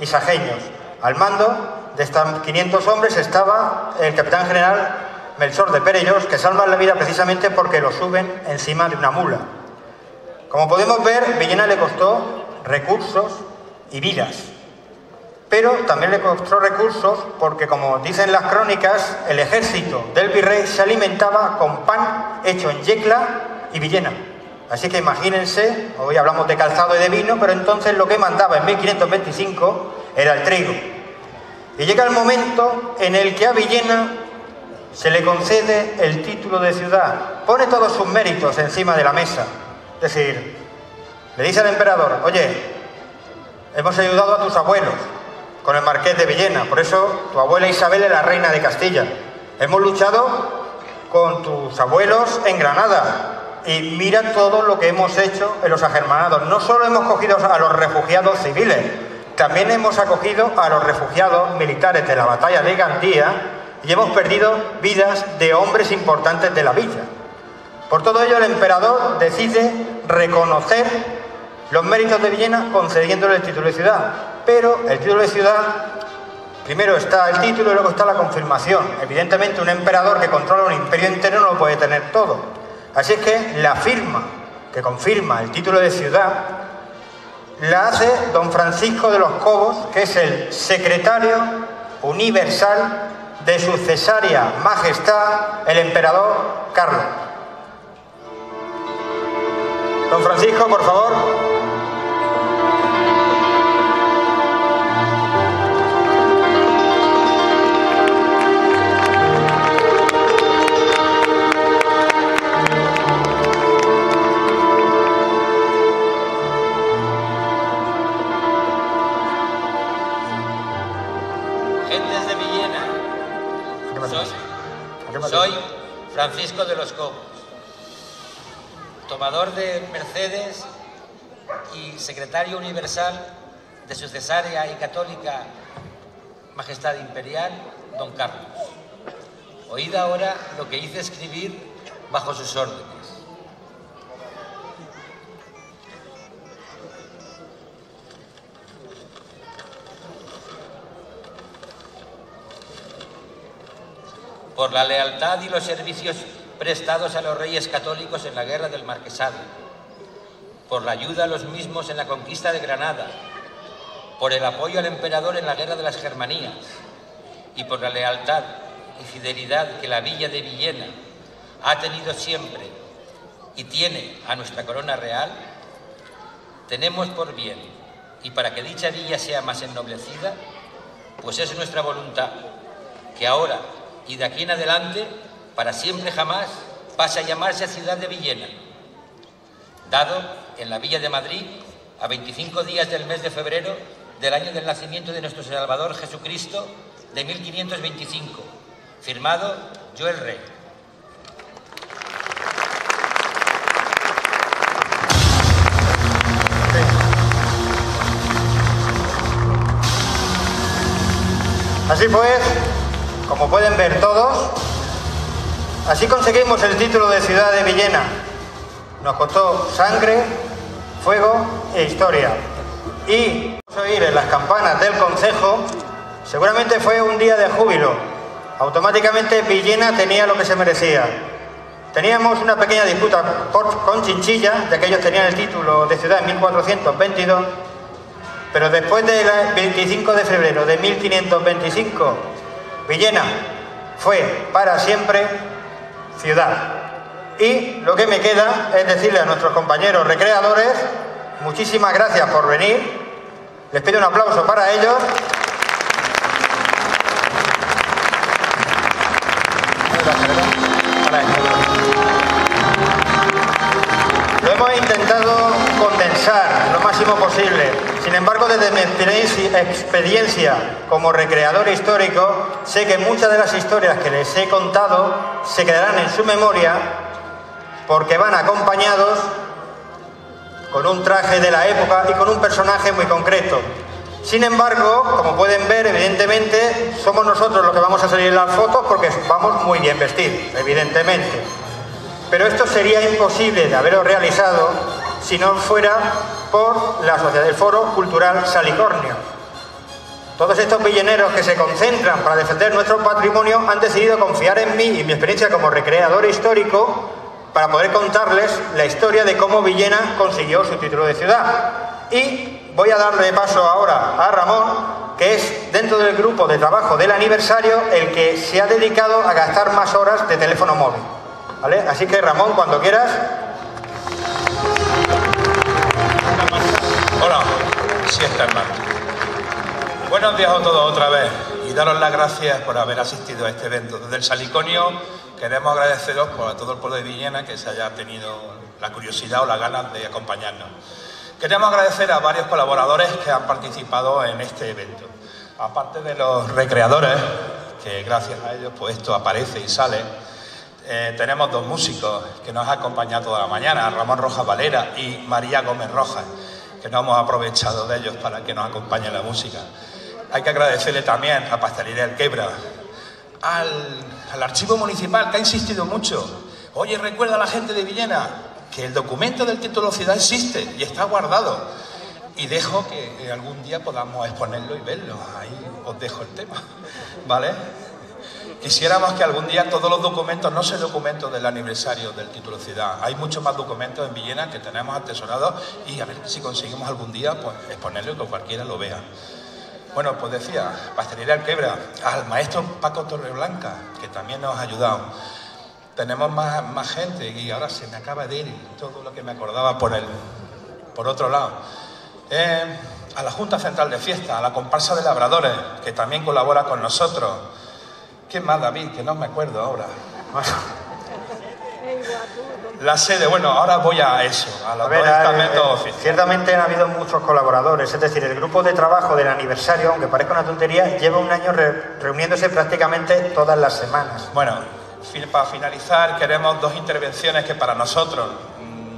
y sajeños. Al mando de estos quinientos hombres estaba el capitán general Melchor de Perellós, que salva la vida precisamente porque lo suben encima de una mula. Como podemos ver, Villena le costó recursos y vidas. Pero también le costó recursos porque, como dicen las crónicas, el ejército del virrey se alimentaba con pan hecho en Yecla y Villena. Así que imagínense, hoy hablamos de calzado y de vino, pero entonces lo que mandaba en mil quinientos veinticinco era el trigo. Y llega el momento en el que a Villena se le concede el título de ciudad. Pone todos sus méritos encima de la mesa. Es decir, le dice al emperador: oye, hemos ayudado a tus abuelos con el marqués de Villena, por eso tu abuela Isabel es la reina de Castilla. Hemos luchado con tus abuelos en Granada. Y mira todo lo que hemos hecho en los agermanados. No solo hemos cogido a los refugiados civiles, también hemos acogido a los refugiados militares de la batalla de Gandía y hemos perdido vidas de hombres importantes de la villa. Por todo ello, el emperador decide reconocer los méritos de Villena concediéndole el título de ciudad. Pero el título de ciudad, primero está el título y luego está la confirmación. Evidentemente, un emperador que controla un imperio entero no lo puede tener todo. Así es que la firma que confirma el título de ciudad la hace don Francisco de los Cobos, que es el secretario universal de su cesárea majestad, el emperador Carlos. Don Francisco, por favor. Soy Francisco de los Cobos, tomador de mercedes y secretario universal de su cesárea y católica majestad imperial, don Carlos. Oíd ahora lo que hice escribir bajo sus órdenes. Por la lealtad y los servicios prestados a los Reyes Católicos en la Guerra del Marquesado, por la ayuda a los mismos en la conquista de Granada, por el apoyo al emperador en la Guerra de las Germanías y por la lealtad y fidelidad que la villa de Villena ha tenido siempre y tiene a nuestra corona real, tenemos por bien y para que dicha villa sea más ennoblecida, pues es nuestra voluntad que ahora y de aquí en adelante, para siempre jamás, pase a llamarse Ciudad de Villena, dado en la Villa de Madrid, a veinticinco días del mes de febrero del año del nacimiento de nuestro Salvador Jesucristo, de mil quinientos veinticinco, firmado Yo el Rey. Así pues, como pueden ver todos, así conseguimos el título de Ciudad de Villena. Nos costó sangre, fuego e historia. Y oír en las campanas del concejo seguramente fue un día de júbilo. Automáticamente Villena tenía lo que se merecía. Teníamos una pequeña disputa con Chinchilla, ya que ellos tenían el título de ciudad en mil cuatrocientos veintidós, pero después del veinticinco de febrero de mil quinientos veinticinco, Villena fue para siempre ciudad. Y lo que me queda es decirle a nuestros compañeros recreadores muchísimas gracias por venir. Les pido un aplauso para ellos. Lo hemos intentado condensar lo máximo posible. Sin embargo, desde mi experiencia como recreador histórico, sé que muchas de las historias que les he contado se quedarán en su memoria porque van acompañados con un traje de la época y con un personaje muy concreto. Sin embargo, como pueden ver, evidentemente, somos nosotros los que vamos a salir en las fotos porque vamos muy bien vestidos, evidentemente. Pero esto sería imposible de haberlo realizado si no fuera por la Sociedad del Foro Cultural Salicornio. Todos estos villeneros que se concentran para defender nuestro patrimonio han decidido confiar en mí y mi experiencia como recreador histórico para poder contarles la historia de cómo Villena consiguió su título de ciudad. Y voy a darle paso ahora a Ramón, que es dentro del grupo de trabajo del aniversario el que se ha dedicado a gastar más horas de teléfono móvil, ¿vale? Así que Ramón, cuando quieras. Hola, sí está hermano. Buenos días a todos otra vez y daros las gracias por haber asistido a este evento. Desde el Salicornio queremos agradeceros por a todo el pueblo de Villena que se haya tenido la curiosidad o las ganas de acompañarnos. Queremos agradecer a varios colaboradores que han participado en este evento. Aparte de los recreadores, que gracias a ellos pues esto aparece y sale, eh, tenemos dos músicos que nos han acompañado toda la mañana, Ramón Rojas Valera y María Gómez Rojas, que nos hemos aprovechado de ellos para que nos acompañe la música. Hay que agradecerle también a Pastelería El Quebra, Al, al archivo municipal, que ha insistido mucho. Oye, recuerda a la gente de Villena que el documento del título ciudad existe y está guardado, y dejo que algún día podamos exponerlo y verlo. Ahí os dejo el tema, ¿vale? Quisiéramos que algún día todos los documentos, no sé, documentos del aniversario del título ciudad, hay muchos más documentos en Villena que tenemos atesorados, y a ver si conseguimos algún día pues exponerlo y que cualquiera lo vea. Bueno, pues decía, Pastelería El Quebra, al maestro Paco Torreblanca, que también nos ha ayudado. Tenemos más, más gente y ahora se me acaba de ir todo lo que me acordaba por, el, por otro lado. Eh, a la Junta Central de Fiesta, a la comparsa de labradores, que también colabora con nosotros. ¿Qué más, David? Que no me acuerdo ahora. La sede, bueno, ahora voy a eso, a los estamentos oficiales. Ciertamente han habido muchos colaboradores, es decir, el grupo de trabajo del aniversario, aunque parezca una tontería, lleva un año re reuniéndose prácticamente todas las semanas. Bueno, para finalizar, queremos dos intervenciones que para nosotros,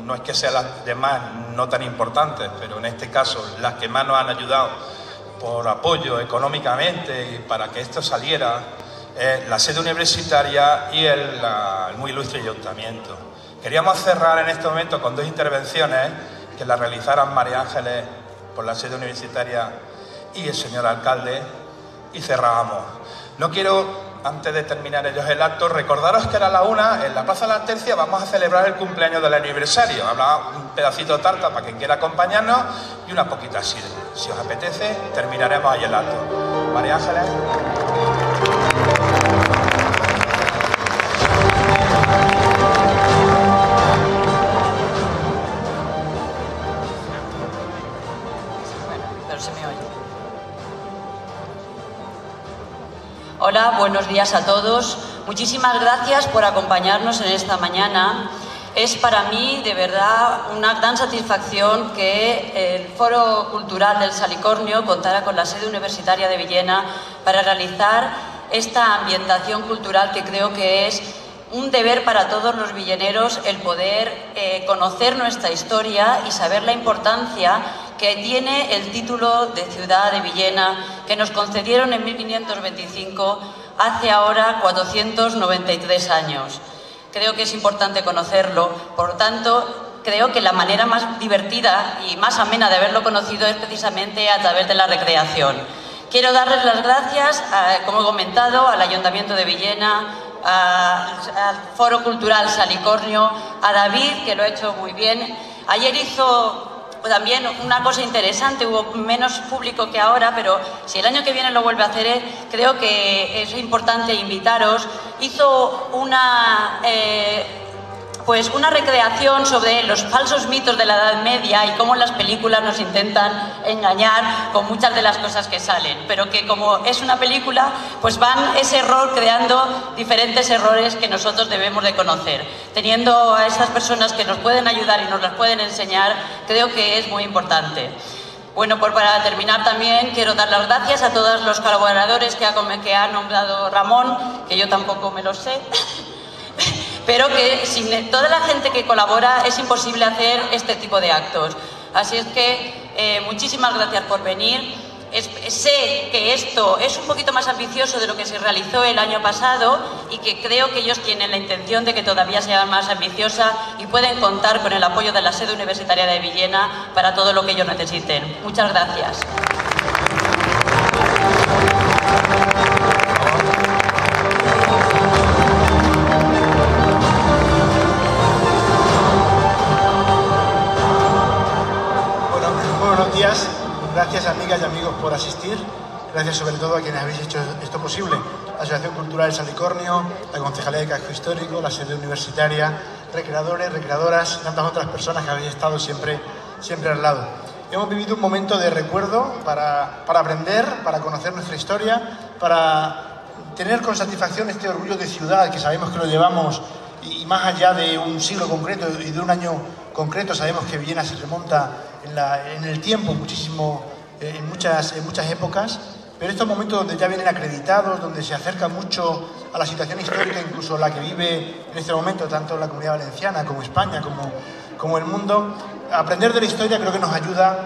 no es que sean las demás no tan importantes, pero en este caso las que más nos han ayudado por apoyo económicamente y para que esto saliera, eh, la sede universitaria y el, la, el muy ilustre ayuntamiento. Queríamos cerrar en este momento con dos intervenciones que las realizaran María Ángeles por la sede universitaria y el señor alcalde, y cerrábamos. No quiero, antes de terminar ellos el acto, recordaros que a la una, en la Plaza de la Tercia, vamos a celebrar el cumpleaños del aniversario. Habrá un pedacito de tarta para quien quiera acompañarnos y una poquita sidra. Si os apetece, terminaremos ahí el acto. María Ángeles. Bueno. buenos días a todos. Muchísimas gracias por acompañarnos en esta mañana. Es para mí, de verdad, una gran satisfacción que el Foro Cultural del Salicornio contara con la sede universitaria de Villena para realizar esta ambientación cultural que creo que es un deber para todos los villeneros el poder eh, conocer nuestra historia y saber la importancia que tiene el título de ciudad de Villena que nos concedieron en mil quinientos veinticinco, hace ahora cuatrocientos noventa y tres años. Creo que es importante conocerlo, por tanto, creo que la manera más divertida y más amena de haberlo conocido es precisamente a través de la recreación. Quiero darles las gracias, a, como he comentado, al Ayuntamiento de Villena, a, al Foro Cultural Salicornio, a David, que lo ha hecho muy bien. Ayer hizo también una cosa interesante, hubo menos público que ahora, pero si el año que viene lo vuelve a hacer, creo que es importante invitaros. Hizo una, eh, pues una recreación sobre los falsos mitos de la Edad Media y cómo las películas nos intentan engañar con muchas de las cosas que salen, pero que como es una película, pues van ese error creando diferentes errores que nosotros debemos de conocer. Teniendo a estas personas que nos pueden ayudar y nos las pueden enseñar, creo que es muy importante. Bueno, pues para terminar también quiero dar las gracias a todos los colaboradores que ha, que ha nombrado Ramón, que yo tampoco me lo sé, pero que sin toda la gente que colabora es imposible hacer este tipo de actos. Así es que eh, muchísimas gracias por venir. Es, sé que esto es un poquito más ambicioso de lo que se realizó el año pasado y que creo que ellos tienen la intención de que todavía sea más ambiciosa y pueden contar con el apoyo de la sede universitaria de Villena para todo lo que ellos necesiten. Muchas gracias. Gracias, amigas y amigos, por asistir. Gracias sobre todo a quienes habéis hecho esto posible. La Asociación Cultural Salicornio, la Concejalía de Casco Histórico, la sede universitaria, recreadores, recreadoras, tantas otras personas que habéis estado siempre, siempre al lado. Hemos vivido un momento de recuerdo para, para aprender, para conocer nuestra historia, para tener con satisfacción este orgullo de ciudad que sabemos que lo llevamos y más allá de un siglo concreto y de un año concreto. Sabemos que Villena se remonta en, la, en el tiempo, muchísimo, en, muchas, en muchas épocas, pero estos momentos donde ya vienen acreditados, donde se acerca mucho a la situación histórica, incluso la que vive en este momento tanto la Comunidad Valenciana como España, como, como el mundo, aprender de la historia creo que nos ayuda,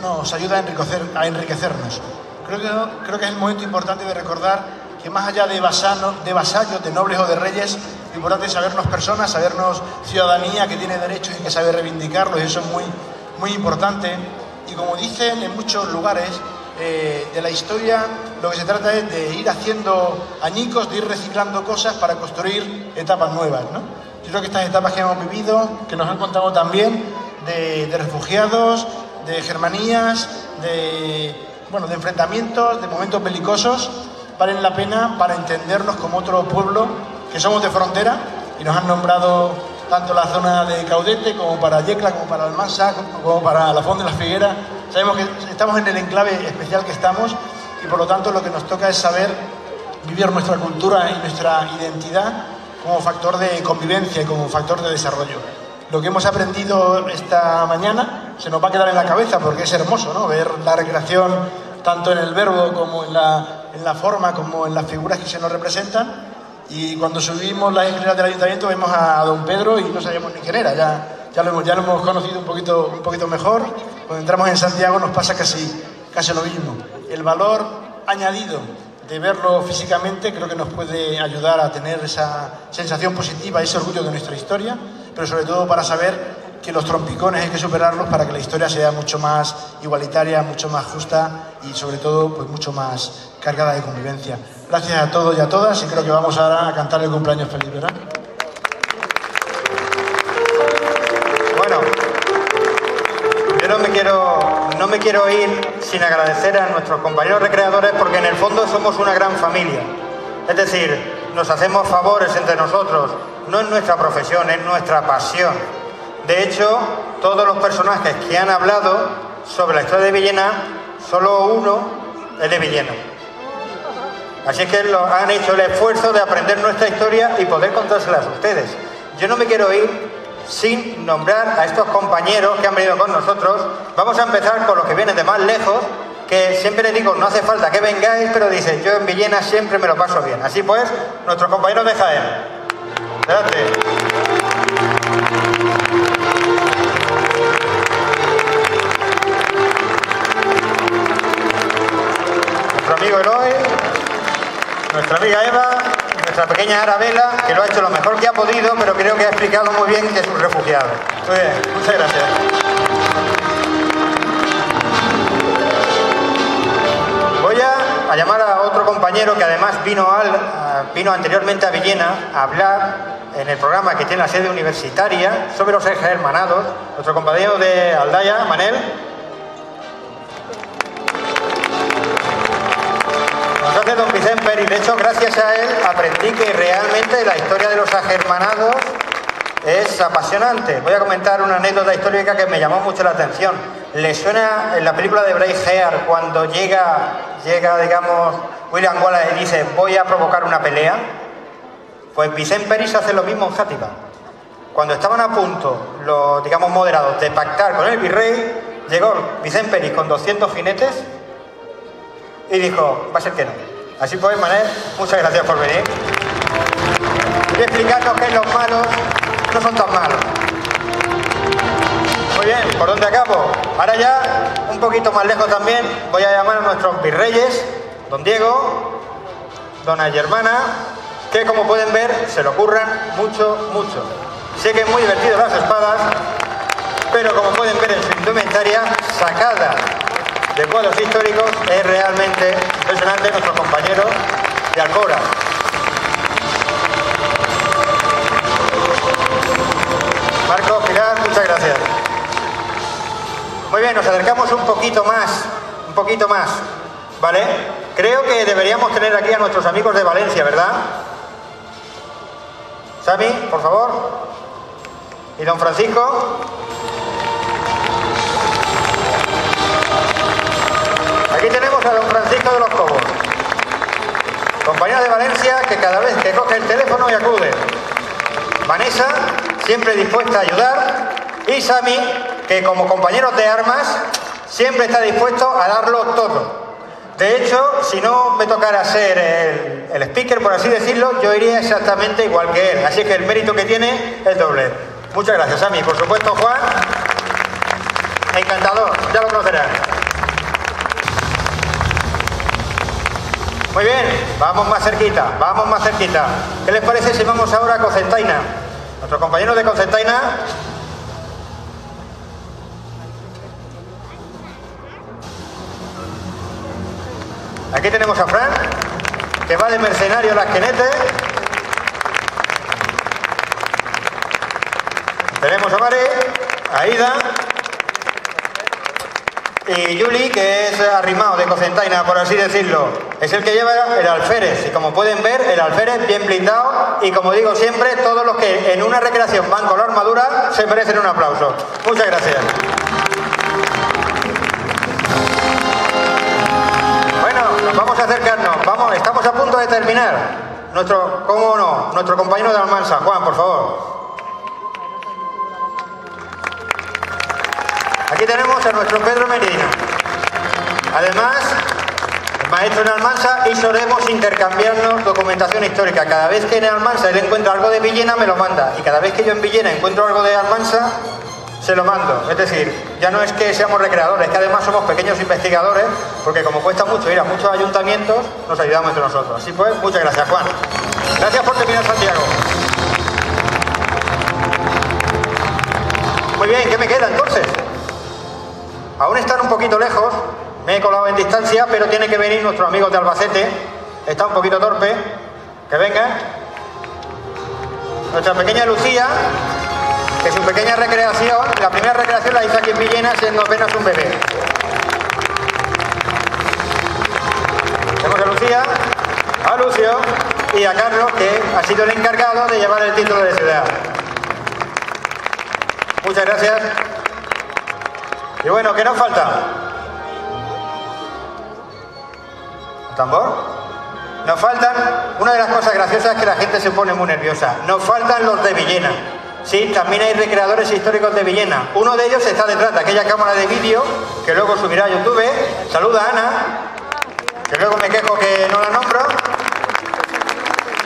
nos ayuda a, enriquecer, a enriquecernos. Creo que, creo que es el momento importante de recordar que más allá de, vasano, de vasallos, de nobles o de reyes, lo importante es sabernos personas, sabernos ciudadanía que tiene derechos y que sabe reivindicarlos, y eso es muy muy importante. Y como dicen en muchos lugares eh, de la historia, lo que se trata es de ir haciendo añicos, de ir reciclando cosas para construir etapas nuevas, ¿no? Yo creo que estas etapas que hemos vivido, que nos han contado también de, de refugiados, de germanías, de, bueno, de enfrentamientos, de momentos belicosos, valen la pena para entendernos como otro pueblo que somos de frontera, y nos han nombrado tanto la zona de Caudete como para Yecla, como para Almansa, como para la Font de la Figuera. Sabemos que estamos en el enclave especial que estamos y por lo tanto lo que nos toca es saber vivir nuestra cultura y nuestra identidad como factor de convivencia y como factor de desarrollo. Lo que hemos aprendido esta mañana se nos va a quedar en la cabeza porque es hermoso, ¿no? Ver la recreación tanto en el verbo como en la, en la forma, como en las figuras que se nos representan. Y cuando subimos las escaleras del ayuntamiento vemos a don Pedro y no sabíamos ni quién era, ya, ya, lo, hemos, ya lo hemos conocido un poquito, un poquito mejor. Cuando entramos en Santiago nos pasa casi, casi lo mismo. El valor añadido de verlo físicamente creo que nos puede ayudar a tener esa sensación positiva, ese orgullo de nuestra historia, pero sobre todo para saber que los trompicones hay que superarlos para que la historia sea mucho más igualitaria, mucho más justa y sobre todo pues mucho más cargada de convivencia. Gracias a todos y a todas y creo que vamos ahora a cantar el cumpleaños feliz, ¿verdad? Bueno, yo no me quiero, no me quiero ir sin agradecer a nuestros compañeros recreadores porque en el fondo somos una gran familia. Es decir, nos hacemos favores entre nosotros, no es nuestra profesión, es nuestra pasión. De hecho, todos los personajes que han hablado sobre la historia de Villena, solo uno es de Villena. Así que lo, han hecho el esfuerzo de aprender nuestra historia y poder contárselas a ustedes. Yo no me quiero ir sin nombrar a estos compañeros que han venido con nosotros. Vamos a empezar con los que vienen de más lejos, que siempre les digo, no hace falta que vengáis, pero dicen, yo en Villena siempre me lo paso bien. Así pues, nuestros compañeros de Jaén. Adelante. Nuestro amigo Eloy, nuestra amiga Eva, nuestra pequeña Arabella, que lo ha hecho lo mejor que ha podido, pero creo que ha explicado muy bien que es un refugiado. Muy bien, muchas gracias. Voy a, a llamar a otro compañero que además vino, al, a, vino anteriormente a Villena a hablar en el programa que tiene la sede universitaria sobre los agermanados, nuestro compañero de Aldaya, Manel. Entonces, don Vicent Peris, de hecho, gracias a él aprendí que realmente la historia de los agermanados es apasionante. Voy a comentar una anécdota histórica que me llamó mucho la atención. ¿Le suena en la película de Braveheart cuando llega, llega digamos, William Wallace y dice, voy a provocar una pelea? Pues Vicent Peris hace lo mismo en Játiva. Cuando estaban a punto, los, digamos, moderados de pactar con el virrey, llegó Vicent Peris con doscientos jinetes y dijo, va a ser que no. Así pues, Manel, muchas gracias por venir y explicarnos que los malos no son tan malos. Muy bien, ¿por dónde acabo? Ahora ya, un poquito más lejos también, voy a llamar a nuestros virreyes, don Diego, dona Germana, que como pueden ver, se lo curran mucho, mucho. Sé que es muy divertido las espadas, pero como pueden ver en su indumentaria, sacada de cuadros históricos, es realmente impresionante nuestros compañeros de Alcora. Marcos, Pilar, muchas gracias. Muy bien, nos acercamos un poquito más, un poquito más, ¿vale? Creo que deberíamos tener aquí a nuestros amigos de Valencia, ¿verdad? Sami, por favor. Y don Francisco. Aquí tenemos a don Francisco de los Cobos, compañero de Valencia, que cada vez que coge el teléfono y acude. Vanessa, siempre dispuesta a ayudar. Y Sami, que como compañeros de armas, siempre está dispuesto a darlo todo. De hecho, si no me tocara ser el, el speaker, por así decirlo, yo iría exactamente igual que él. Así que el mérito que tiene es doble. Muchas gracias, Sami. Por supuesto, Juan, encantador, ya lo conocerás. Muy bien, vamos más cerquita, vamos más cerquita. ¿Qué les parece si vamos ahora a Cocentaina? Nuestros compañeros de Cocentaina. Aquí tenemos a Fran, que va de mercenario a las quenetes. Tenemos a Mare, a Ida. Y Juli, que es arrimado de Cocentaina, por así decirlo, es el que lleva el alférez. Y como pueden ver, el alférez bien blindado. Y como digo siempre, todos los que en una recreación van con la armadura se merecen un aplauso. Muchas gracias. Bueno, vamos a acercarnos. Vamos, estamos a punto de terminar. Nuestro, cómo no, nuestro compañero de Almansa, Juan, por favor. Aquí tenemos a nuestro Pedro de Medina. Además, el maestro en Almansa y solemos intercambiarnos documentación histórica. Cada vez que en Almansa él encuentra algo de Villena, me lo manda. Y cada vez que yo en Villena encuentro algo de Almansa, se lo mando. Es decir, ya no es que seamos recreadores, es que además somos pequeños investigadores, porque como cuesta mucho ir a muchos ayuntamientos, nos ayudamos entre nosotros. Así pues, muchas gracias, Juan. Gracias por terminar, Santiago. Muy bien, ¿qué me queda entonces? Aún están un poquito lejos, me he colado en distancia, pero tiene que venir nuestros amigos de Albacete. Está un poquito torpe, que venga. Nuestra pequeña Lucía, que su pequeña recreación, la primera recreación la hizo aquí en Villena siendo apenas un bebé. Tenemos a Lucía, a Lucio y a Carlos, que ha sido el encargado de llevar el título de ciudad. Muchas gracias. Y bueno, ¿qué nos falta? ¿El tambor? Nos faltan, una de las cosas graciosas es que la gente se pone muy nerviosa, nos faltan los de Villena. Sí, también hay recreadores históricos de Villena. Uno de ellos está detrás de aquella cámara de vídeo que luego subirá a YouTube. Saluda a Ana, que luego me quejo que no la nombro.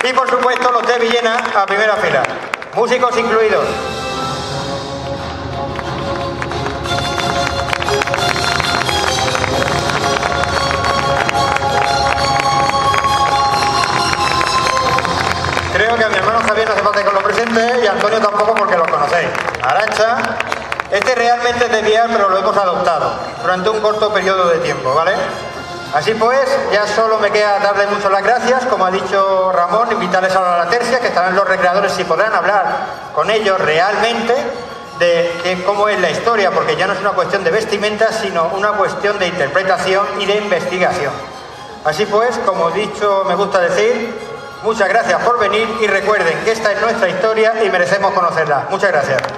Y por supuesto los de Villena a primera fila, músicos incluidos. Creo que a mi hermano Javier no hace falta que lo presente, y a Antonio tampoco porque los conocéis. Arancha, este realmente es de Villar, pero lo hemos adoptado durante un corto periodo de tiempo, ¿vale? Así pues, ya solo me queda darles muchas las gracias, como ha dicho Ramón, invitarles a la tercia, que estarán los recreadores y podrán hablar con ellos realmente de, de cómo es la historia, porque ya no es una cuestión de vestimenta, sino una cuestión de interpretación y de investigación. Así pues, como dicho, me gusta decir, muchas gracias por venir y recuerden que esta es nuestra historia y merecemos conocerla. Muchas gracias.